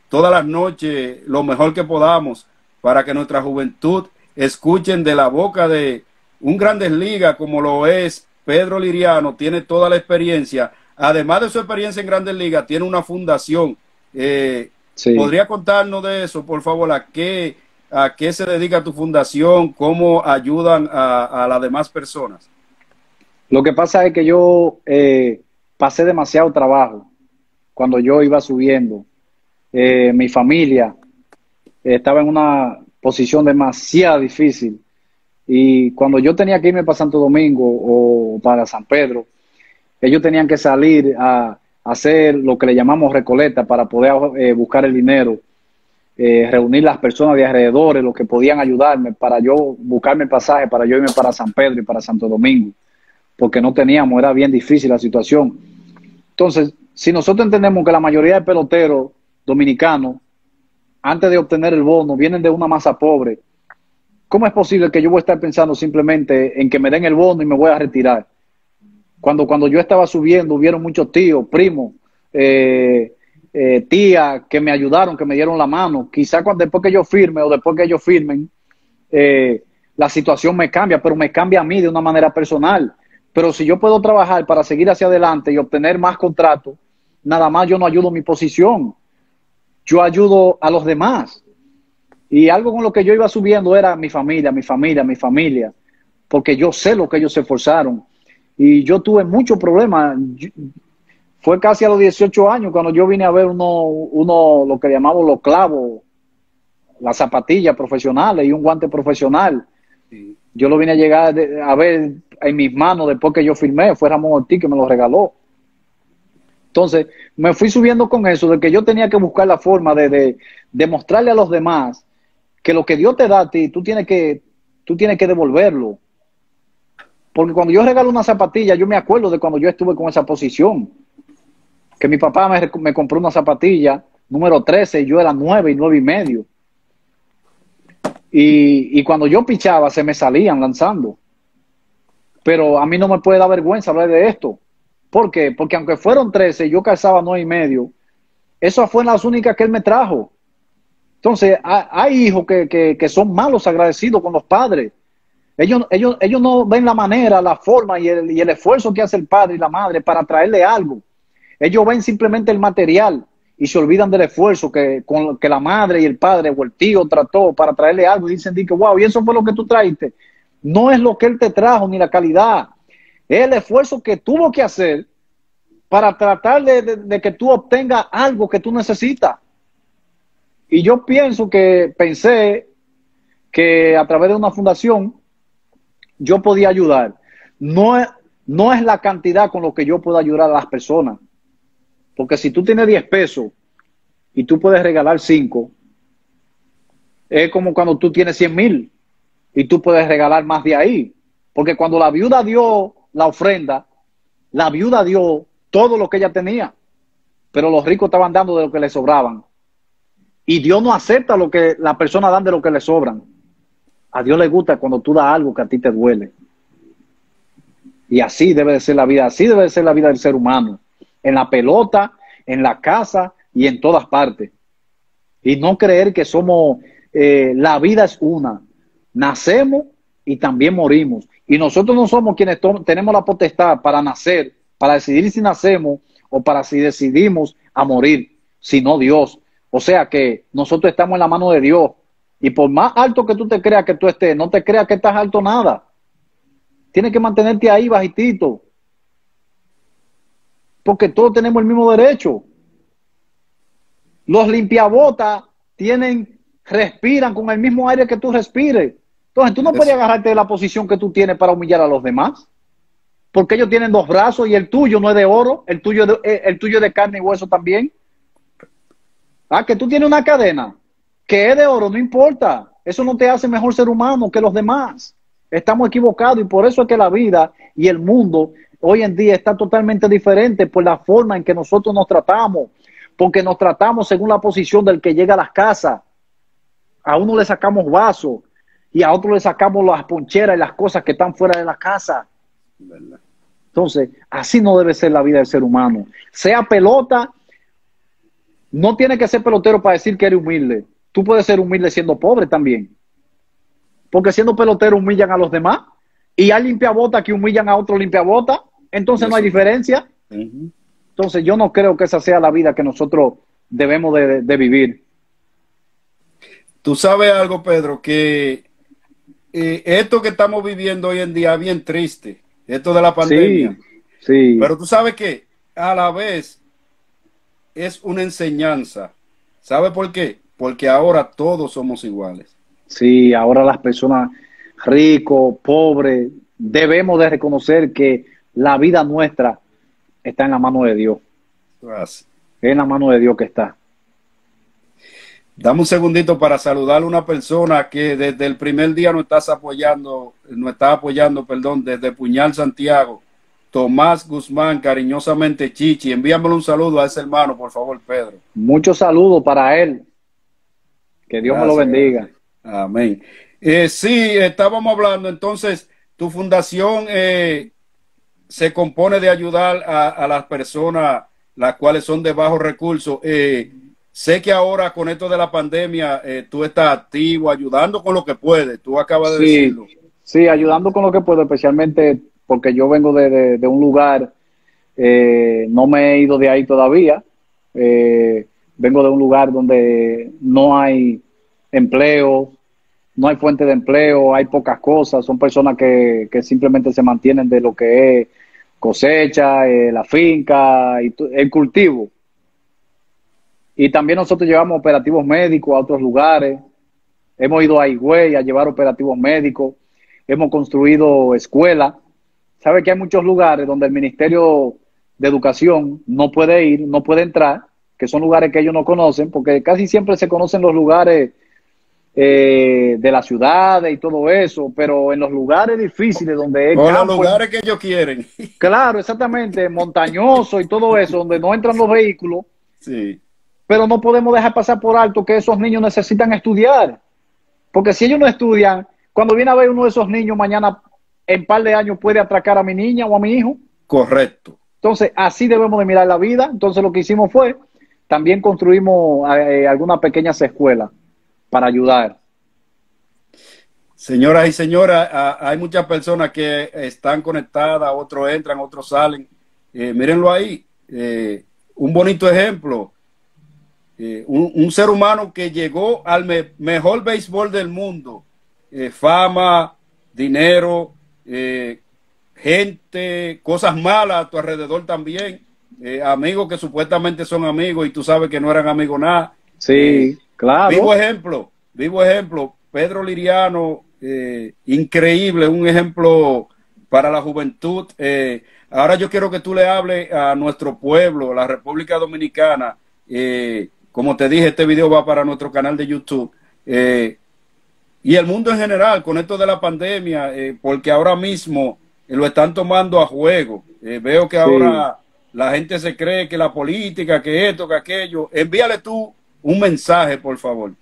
todas las noches lo mejor que podamos para que nuestra juventud escuchen de la boca de un Grandes Ligas como lo es Pedro Liriano. Tiene toda la experiencia. Además de su experiencia en Grandes Ligas, tiene una fundación. Sí. ¿Podría contarnos de eso, por favor? ¿A qué se dedica tu fundación? ¿Cómo ayudan a las demás personas? Lo que pasa es que yo pasé demasiado trabajo cuando yo iba subiendo. Mi familia estaba en una posición demasiado difícil. Y cuando yo tenía que irme para Santo Domingo o para San Pedro, ellos tenían que salir a hacer lo que le llamamos recoleta para poder buscar el dinero, reunir las personas de alrededores, los que podían ayudarme para yo buscarme el pasaje, para yo irme para San Pedro y para Santo Domingo, porque no teníamos, era bien difícil la situación. Entonces, si nosotros entendemos que la mayoría de peloteros dominicanos, antes de obtener el bono, vienen de una masa pobre, ¿cómo es posible que yo voy a estar pensando simplemente en que me den el bono y me voy a retirar? Cuando yo estaba subiendo, hubieron muchos tíos, primos, tías que me ayudaron, que me dieron la mano. Quizás después que yo firme o después que ellos firmen, la situación me cambia, pero me cambia a mí de una manera personal. Pero si yo puedo trabajar para seguir hacia adelante y obtener más contratos, nada más yo no ayudo a mi posición. Yo ayudo a los demás. Y algo con lo que yo iba subiendo era mi familia, mi familia, mi familia, porque yo sé lo que ellos se esforzaron. Y yo tuve muchos problemas. Fue casi a los 18 años cuando yo vine a ver lo que llamamos los clavos, las zapatillas profesionales y un guante profesional. Yo lo vine a ver en mis manos después que yo firmé. Fue Ramón Ortiz que me lo regaló. Entonces, me fui subiendo con eso, de que yo tenía que buscar la forma de mostrarle a los demás que lo que Dios te da a ti, tú tienes que devolverlo. Porque cuando yo regalo una zapatilla, yo me acuerdo de cuando yo estuve con esa posición. Que mi papá me compró una zapatilla, número 13, y yo era 9 y 9 y medio. Y cuando yo pichaba, se me salían lanzando. Pero a mí no me puede dar vergüenza hablar de esto. ¿Por qué? Porque aunque fueron 13, yo calzaba 9 y medio. Esas fueron las únicas que él me trajo. Entonces, hay hijos que son malos agradecidos con los padres. Ellos no ven la manera, la forma y el esfuerzo que hace el padre y la madre para traerle algo. Ellos ven simplemente el material y se olvidan del esfuerzo que la madre y el padre o el tío trató para traerle algo. Y dicen, wow, y eso fue lo que tú trajiste. No es lo que él te trajo ni la calidad. Es el esfuerzo que tuvo que hacer para tratar de que tú obtengas algo que tú necesitas. Y yo pensé que a través de una fundación yo podía ayudar. No es la cantidad con lo que yo puedo ayudar a las personas. Porque si tú tienes 10 pesos y tú puedes regalar 5, es como cuando tú tienes 100,000 y tú puedes regalar más de ahí. Porque cuando la viuda dio la ofrenda, la viuda dio todo lo que ella tenía, pero los ricos estaban dando de lo que les sobraban. Y Dios no acepta lo que las personas dan de lo que les sobran. A Dios le gusta cuando tú das algo que a ti te duele. Y así debe de ser la vida, así debe de ser la vida del ser humano, en la pelota, en la casa y en todas partes. Y no creer que somos, la vida es una, nacemos y también morimos. Y nosotros no somos quienes tenemos la potestad para nacer, para decidir si nacemos o para si decidimos a morir, sino Dios. O sea que nosotros estamos en la mano de Dios. Y por más alto que tú te creas que tú estés, no te creas que estás alto nada. Tienes que mantenerte ahí bajitito. porque todos tenemos el mismo derecho. Los limpiabotas tienen, respiran con el mismo aire que tú respires. Entonces, tú no puedes agarrarte de la posición que tú tienes para humillar a los demás. Porque ellos tienen dos brazos y el tuyo no es de oro, el tuyo es de carne y hueso también. Ah, que tú tienes una cadena que es de oro, no importa. Eso no te hace mejor ser humano que los demás. Estamos equivocados y por eso es que la vida y el mundo hoy en día está totalmente diferente por la forma en que nosotros nos tratamos. Porque nos tratamos según la posición del que llega a las casas. A uno le sacamos vasos y a otro le sacamos las poncheras y las cosas que están fuera de la casa. Entonces, así no debe ser la vida del ser humano. Sea pelota, no tiene que ser pelotero para decir que eres humilde. Tú puedes ser humilde siendo pobre también. Porque siendo pelotero humillan a los demás y hay limpiabotas que humillan a otro limpiabotas. Entonces no hay diferencia. Entonces, yo no creo que esa sea la vida que nosotros debemos de vivir. Tú sabes algo, Pedro, que esto que estamos viviendo hoy en día es bien triste, esto de la pandemia. Sí, sí. Pero tú sabes que a la vez es una enseñanza. ¿Sabes por qué? Porque ahora todos somos iguales. Sí, ahora las personas ricos, pobres, debemos de reconocer que la vida nuestra está en la mano de Dios. En la mano de Dios que está. Dame un segundito para saludar a una persona que desde el primer día nos está apoyando, desde Puñal, Santiago. Tomás Guzmán, cariñosamente Chichi. Envíamelo un saludo a ese hermano, por favor, Pedro. Muchos saludos para él. Que Dios me lo bendiga. Amén. Sí, estábamos hablando. Entonces, tu fundación se compone de ayudar a las personas las cuales son de bajos recursos. Sé que ahora con esto de la pandemia tú estás activo, ayudando con lo que puedes. Tú acabas de decirlo. Sí, ayudando con lo que puedo, especialmente porque yo vengo de un lugar, no me he ido de ahí todavía. Vengo de un lugar donde no hay empleo, no hay fuente de empleo, hay pocas cosas. Son personas que simplemente se mantienen de lo que es cosecha, la finca, y el cultivo. Y también nosotros llevamos operativos médicos a otros lugares. Hemos ido a Higüey a llevar operativos médicos. Hemos construido escuelas. ¿Sabe que hay muchos lugares donde el Ministerio de Educación no puede ir, no puede entrar, que son lugares que ellos no conocen, porque casi siempre se conocen los lugares de las ciudades y todo eso, pero en los lugares difíciles donde es campo, los lugares que ellos quieren. Claro, exactamente, montañoso y todo eso, donde no entran los vehículos. Sí. Pero no podemos dejar pasar por alto que esos niños necesitan estudiar. Porque si ellos no estudian, cuando viene a ver uno de esos niños mañana, en par de años puede atracar a mi niña o a mi hijo. Correcto. Entonces, así debemos de mirar la vida. Entonces, lo que hicimos fue, también construimos algunas pequeñas escuelas para ayudar. Señoras y señores, hay muchas personas que están conectadas, otros entran, otros salen. Mírenlo ahí, un bonito ejemplo. Un ser humano que llegó al mejor béisbol del mundo. Fama, dinero, gente, cosas malas a tu alrededor también. Amigos que supuestamente son amigos y tú sabes que no eran amigos nada. Sí. Claro. Vivo ejemplo, Pedro Liriano, increíble, un ejemplo para la juventud. Ahora yo quiero que tú le hables a nuestro pueblo, a la República Dominicana. Como te dije, este video va para nuestro canal de YouTube. Y el mundo en general, con esto de la pandemia, porque ahora mismo lo están tomando a juego. Veo que ahora la gente se cree que la política, que esto, que aquello. Envíale tú un mensaje, por favor.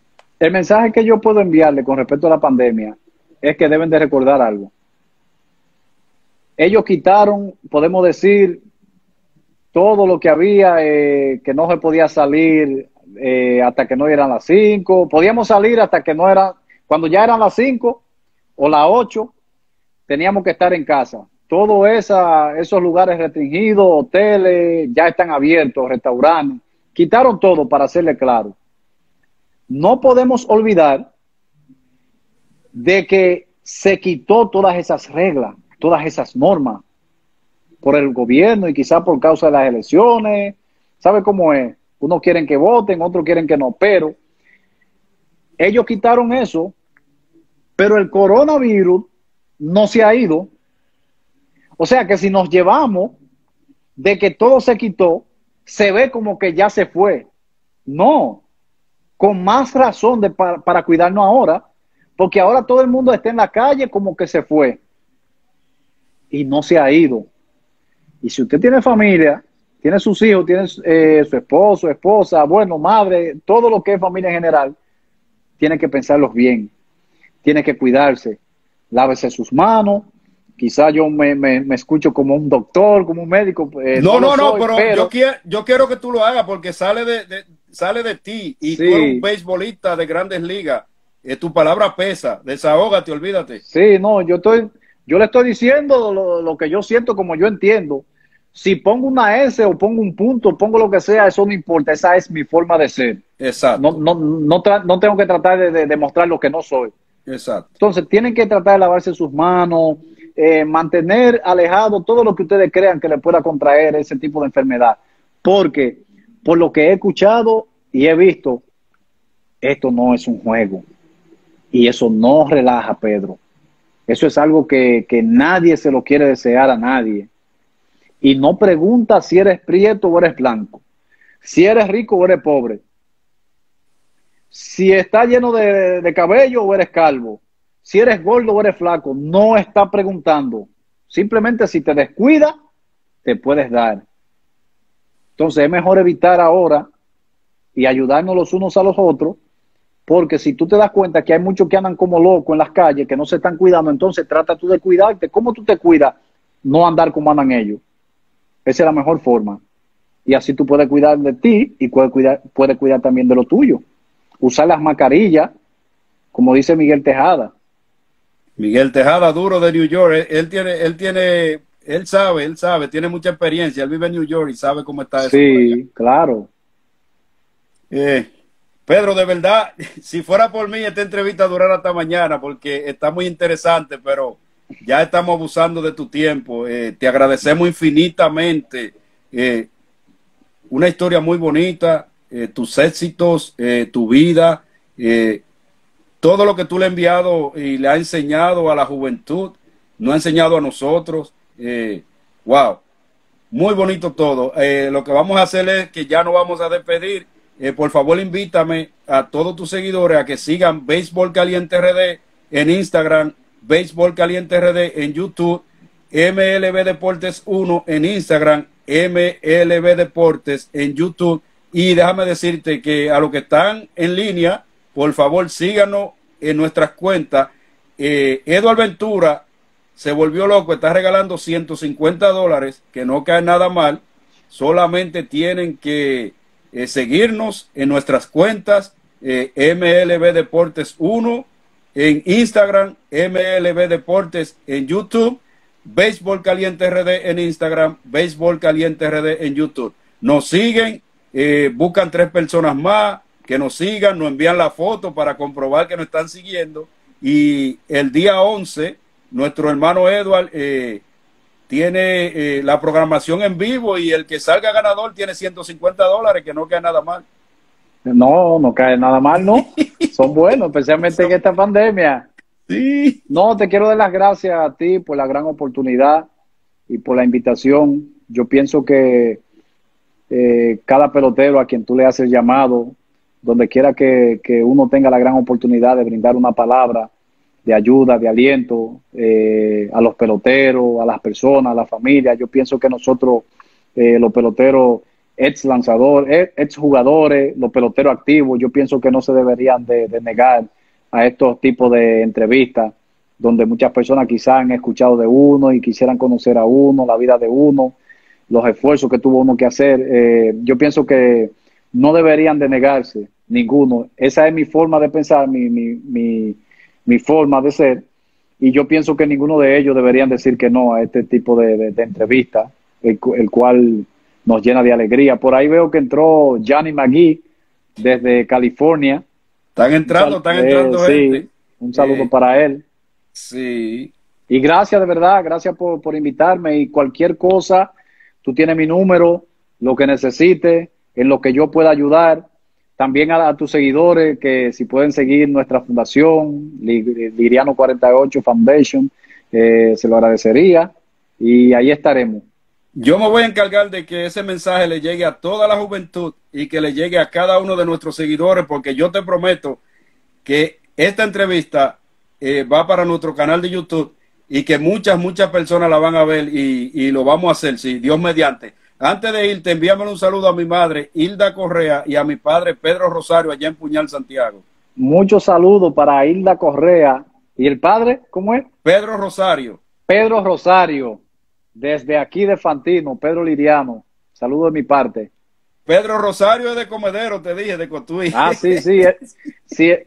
El mensaje que yo puedo enviarle con respecto a la pandemia es que deben de recordar algo. Ellos quitaron, podemos decir, todo lo que había, que no se podía salir hasta que no eran las 5. Podíamos salir hasta que no era, cuando ya eran las 5 o las 8, teníamos que estar en casa. Todos esos lugares restringidos, hoteles, ya están abiertos, restaurantes. Quitaron todo, para hacerle claro. No podemos olvidar de que se quitó todas esas reglas, todas esas normas. por el gobierno y quizá por causa de las elecciones. ¿Sabe cómo es? Unos quieren que voten, otros quieren que no, pero ellos quitaron eso, pero el coronavirus no se ha ido. O sea que si nos llevamos de que todo se quitó, se ve como que ya se fue. No, con más razón para cuidarnos ahora, porque ahora todo el mundo está en la calle como que se fue y no se ha ido. Y si usted tiene familia, tiene sus hijos, tiene su esposo, esposa, bueno, madre, todo lo que es familia en general, tiene que pensarlos bien, tiene que cuidarse, lávese sus manos. Quizá yo me escucho como un doctor, como un médico. No, pero yo quiero que tú lo hagas porque sale de ti y sí. Tú eres un beisbolista de grandes ligas. Tu palabra pesa. Desahógate, olvídate. Sí, no, yo le estoy diciendo lo que yo siento, como yo entiendo. Si pongo una S o pongo un punto, pongo lo que sea, eso no importa. Esa es mi forma de ser. Exacto. No tengo que tratar de demostrar lo que no soy. Exacto. Entonces tienen que tratar de lavarse sus manos, mantener alejado todo lo que ustedes crean que le pueda contraer ese tipo de enfermedad, porque por lo que he escuchado y he visto, esto no es un juego y eso no relaja, Pedro. Eso es algo que nadie se lo quiere desear a nadie, y no pregunta si eres prieto o eres blanco, si eres rico o eres pobre, si está lleno de cabello o eres calvo, si eres gordo o eres flaco. No está preguntando. Simplemente si te descuidas, te puedes dar. Entonces es mejor evitar ahora y ayudarnos los unos a los otros, porque si tú te das cuenta que hay muchos que andan como locos en las calles, que no se están cuidando, entonces trata tú de cuidarte. ¿Cómo tú te cuidas? No andar como andan ellos. Esa es la mejor forma. Y así tú puedes cuidar de ti y puedes cuidar también de lo tuyo. Usar las mascarillas, como dice Miguel Tejada. Miguel Tejada, duro de New York, él sabe, tiene mucha experiencia, él vive en New York y sabe cómo está eso. Sí, claro. Pedro, de verdad, si fuera por mí, esta entrevista durará hasta mañana, porque está muy interesante, pero ya estamos abusando de tu tiempo. Te agradecemos infinitamente. Una historia muy bonita, tus éxitos, tu vida, todo lo que tú le has enviado y le has enseñado a la juventud, nos ha enseñado a nosotros. ¡Wow! Muy bonito todo. Lo que vamos a hacer es que ya nos vamos a despedir. Por favor, invítame a todos tus seguidores a que sigan Béisbol Caliente RD en Instagram, Béisbol Caliente RD en YouTube, MLB Deportes 1 en Instagram, MLB Deportes en YouTube. Y déjame decirte que a los que están en línea, por favor, síganos en nuestras cuentas. Eduardo Ventura se volvió loco, está regalando $150, que no cae nada mal. Solamente tienen que seguirnos en nuestras cuentas, MLB Deportes 1, en Instagram, MLB Deportes en YouTube, Béisbol Caliente RD en Instagram, Béisbol Caliente RD en YouTube. Nos siguen, buscan 3 personas más que nos sigan, nos envían la foto para comprobar que nos están siguiendo. Y el día 11, nuestro hermano Eduard tiene la programación en vivo y el que salga ganador tiene $150, que no cae nada mal. No, no cae nada mal, ¿no? Son buenos, especialmente en esta pandemia. Sí. No, te quiero dar las gracias a ti por la gran oportunidad y por la invitación. Yo pienso que cada pelotero a quien tú le haces llamado, donde quiera que uno tenga la gran oportunidad de brindar una palabra de ayuda, de aliento a los peloteros, a las personas, a la familia. Yo pienso que nosotros, los peloteros ex lanzadores, ex jugadores, los peloteros activos, yo pienso que no se deberían de negar a estos tipos de entrevistas, donde muchas personas quizás han escuchado de uno y quisieran conocer a uno, la vida de uno, los esfuerzos que tuvo uno que hacer. Yo pienso que no deberían de negarse, ninguno. Esa es mi forma de pensar, mi forma de ser. Y yo pienso que ninguno de ellos deberían decir que no a este tipo de entrevista, el cual nos llena de alegría. Por ahí veo que entró Johnny McGee desde California. Están entrando gente. Sí, un saludo para él. Sí. Y gracias, de verdad, gracias por invitarme. Y cualquier cosa, tú tienes mi número, lo que necesites, en lo que yo pueda ayudar. También a tus seguidores, que si pueden seguir nuestra fundación, Liriano 48 Foundation, se lo agradecería. Y ahí estaremos. Yo me voy a encargar de que ese mensaje le llegue a toda la juventud y que le llegue a cada uno de nuestros seguidores, porque yo te prometo que esta entrevista va para nuestro canal de YouTube y que muchas personas la van a ver y lo vamos a hacer, sí, Dios mediante. Antes de irte, envíame un saludo a mi madre, Hilda Correa, y a mi padre, Pedro Rosario, allá en Puñal, Santiago. Muchos saludos para Hilda Correa. ¿Y el padre? ¿Cómo es? Pedro Rosario. Pedro Rosario, desde aquí de Fantino, Pedro Liriano. Saludos de mi parte. Pedro Rosario es de Comedero, te dije, de Cotuí. Ah, sí, sí,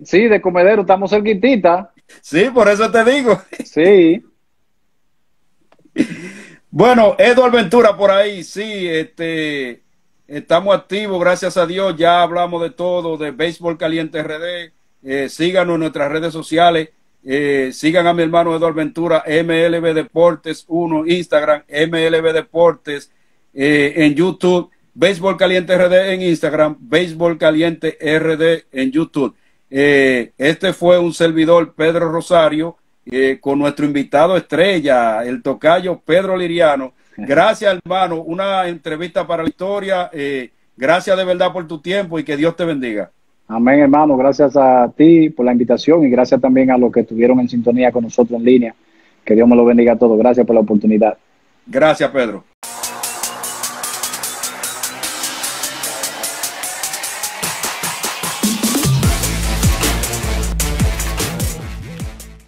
sí, de Comedero, estamos cerquitita. Sí, por eso te digo. Sí. Bueno, Eduardo Ventura por ahí, sí, estamos activos, gracias a Dios, ya hablamos de todo, de Béisbol Caliente RD, síganos en nuestras redes sociales, sigan a mi hermano Eduardo Ventura, MLB Deportes 1, Instagram, MLB Deportes en YouTube, Béisbol Caliente RD en Instagram, Béisbol Caliente RD en YouTube. Este fue un servidor, Pedro Rosario, con nuestro invitado estrella, el tocayo Pedro Liriano. Gracias, hermano, una entrevista para la historia. Gracias de verdad por tu tiempo y que Dios te bendiga. Amén, hermano, gracias a ti por la invitación y gracias también a los que estuvieron en sintonía con nosotros en línea. Que Dios me lo bendiga a todos. Gracias por la oportunidad. Gracias, Pedro.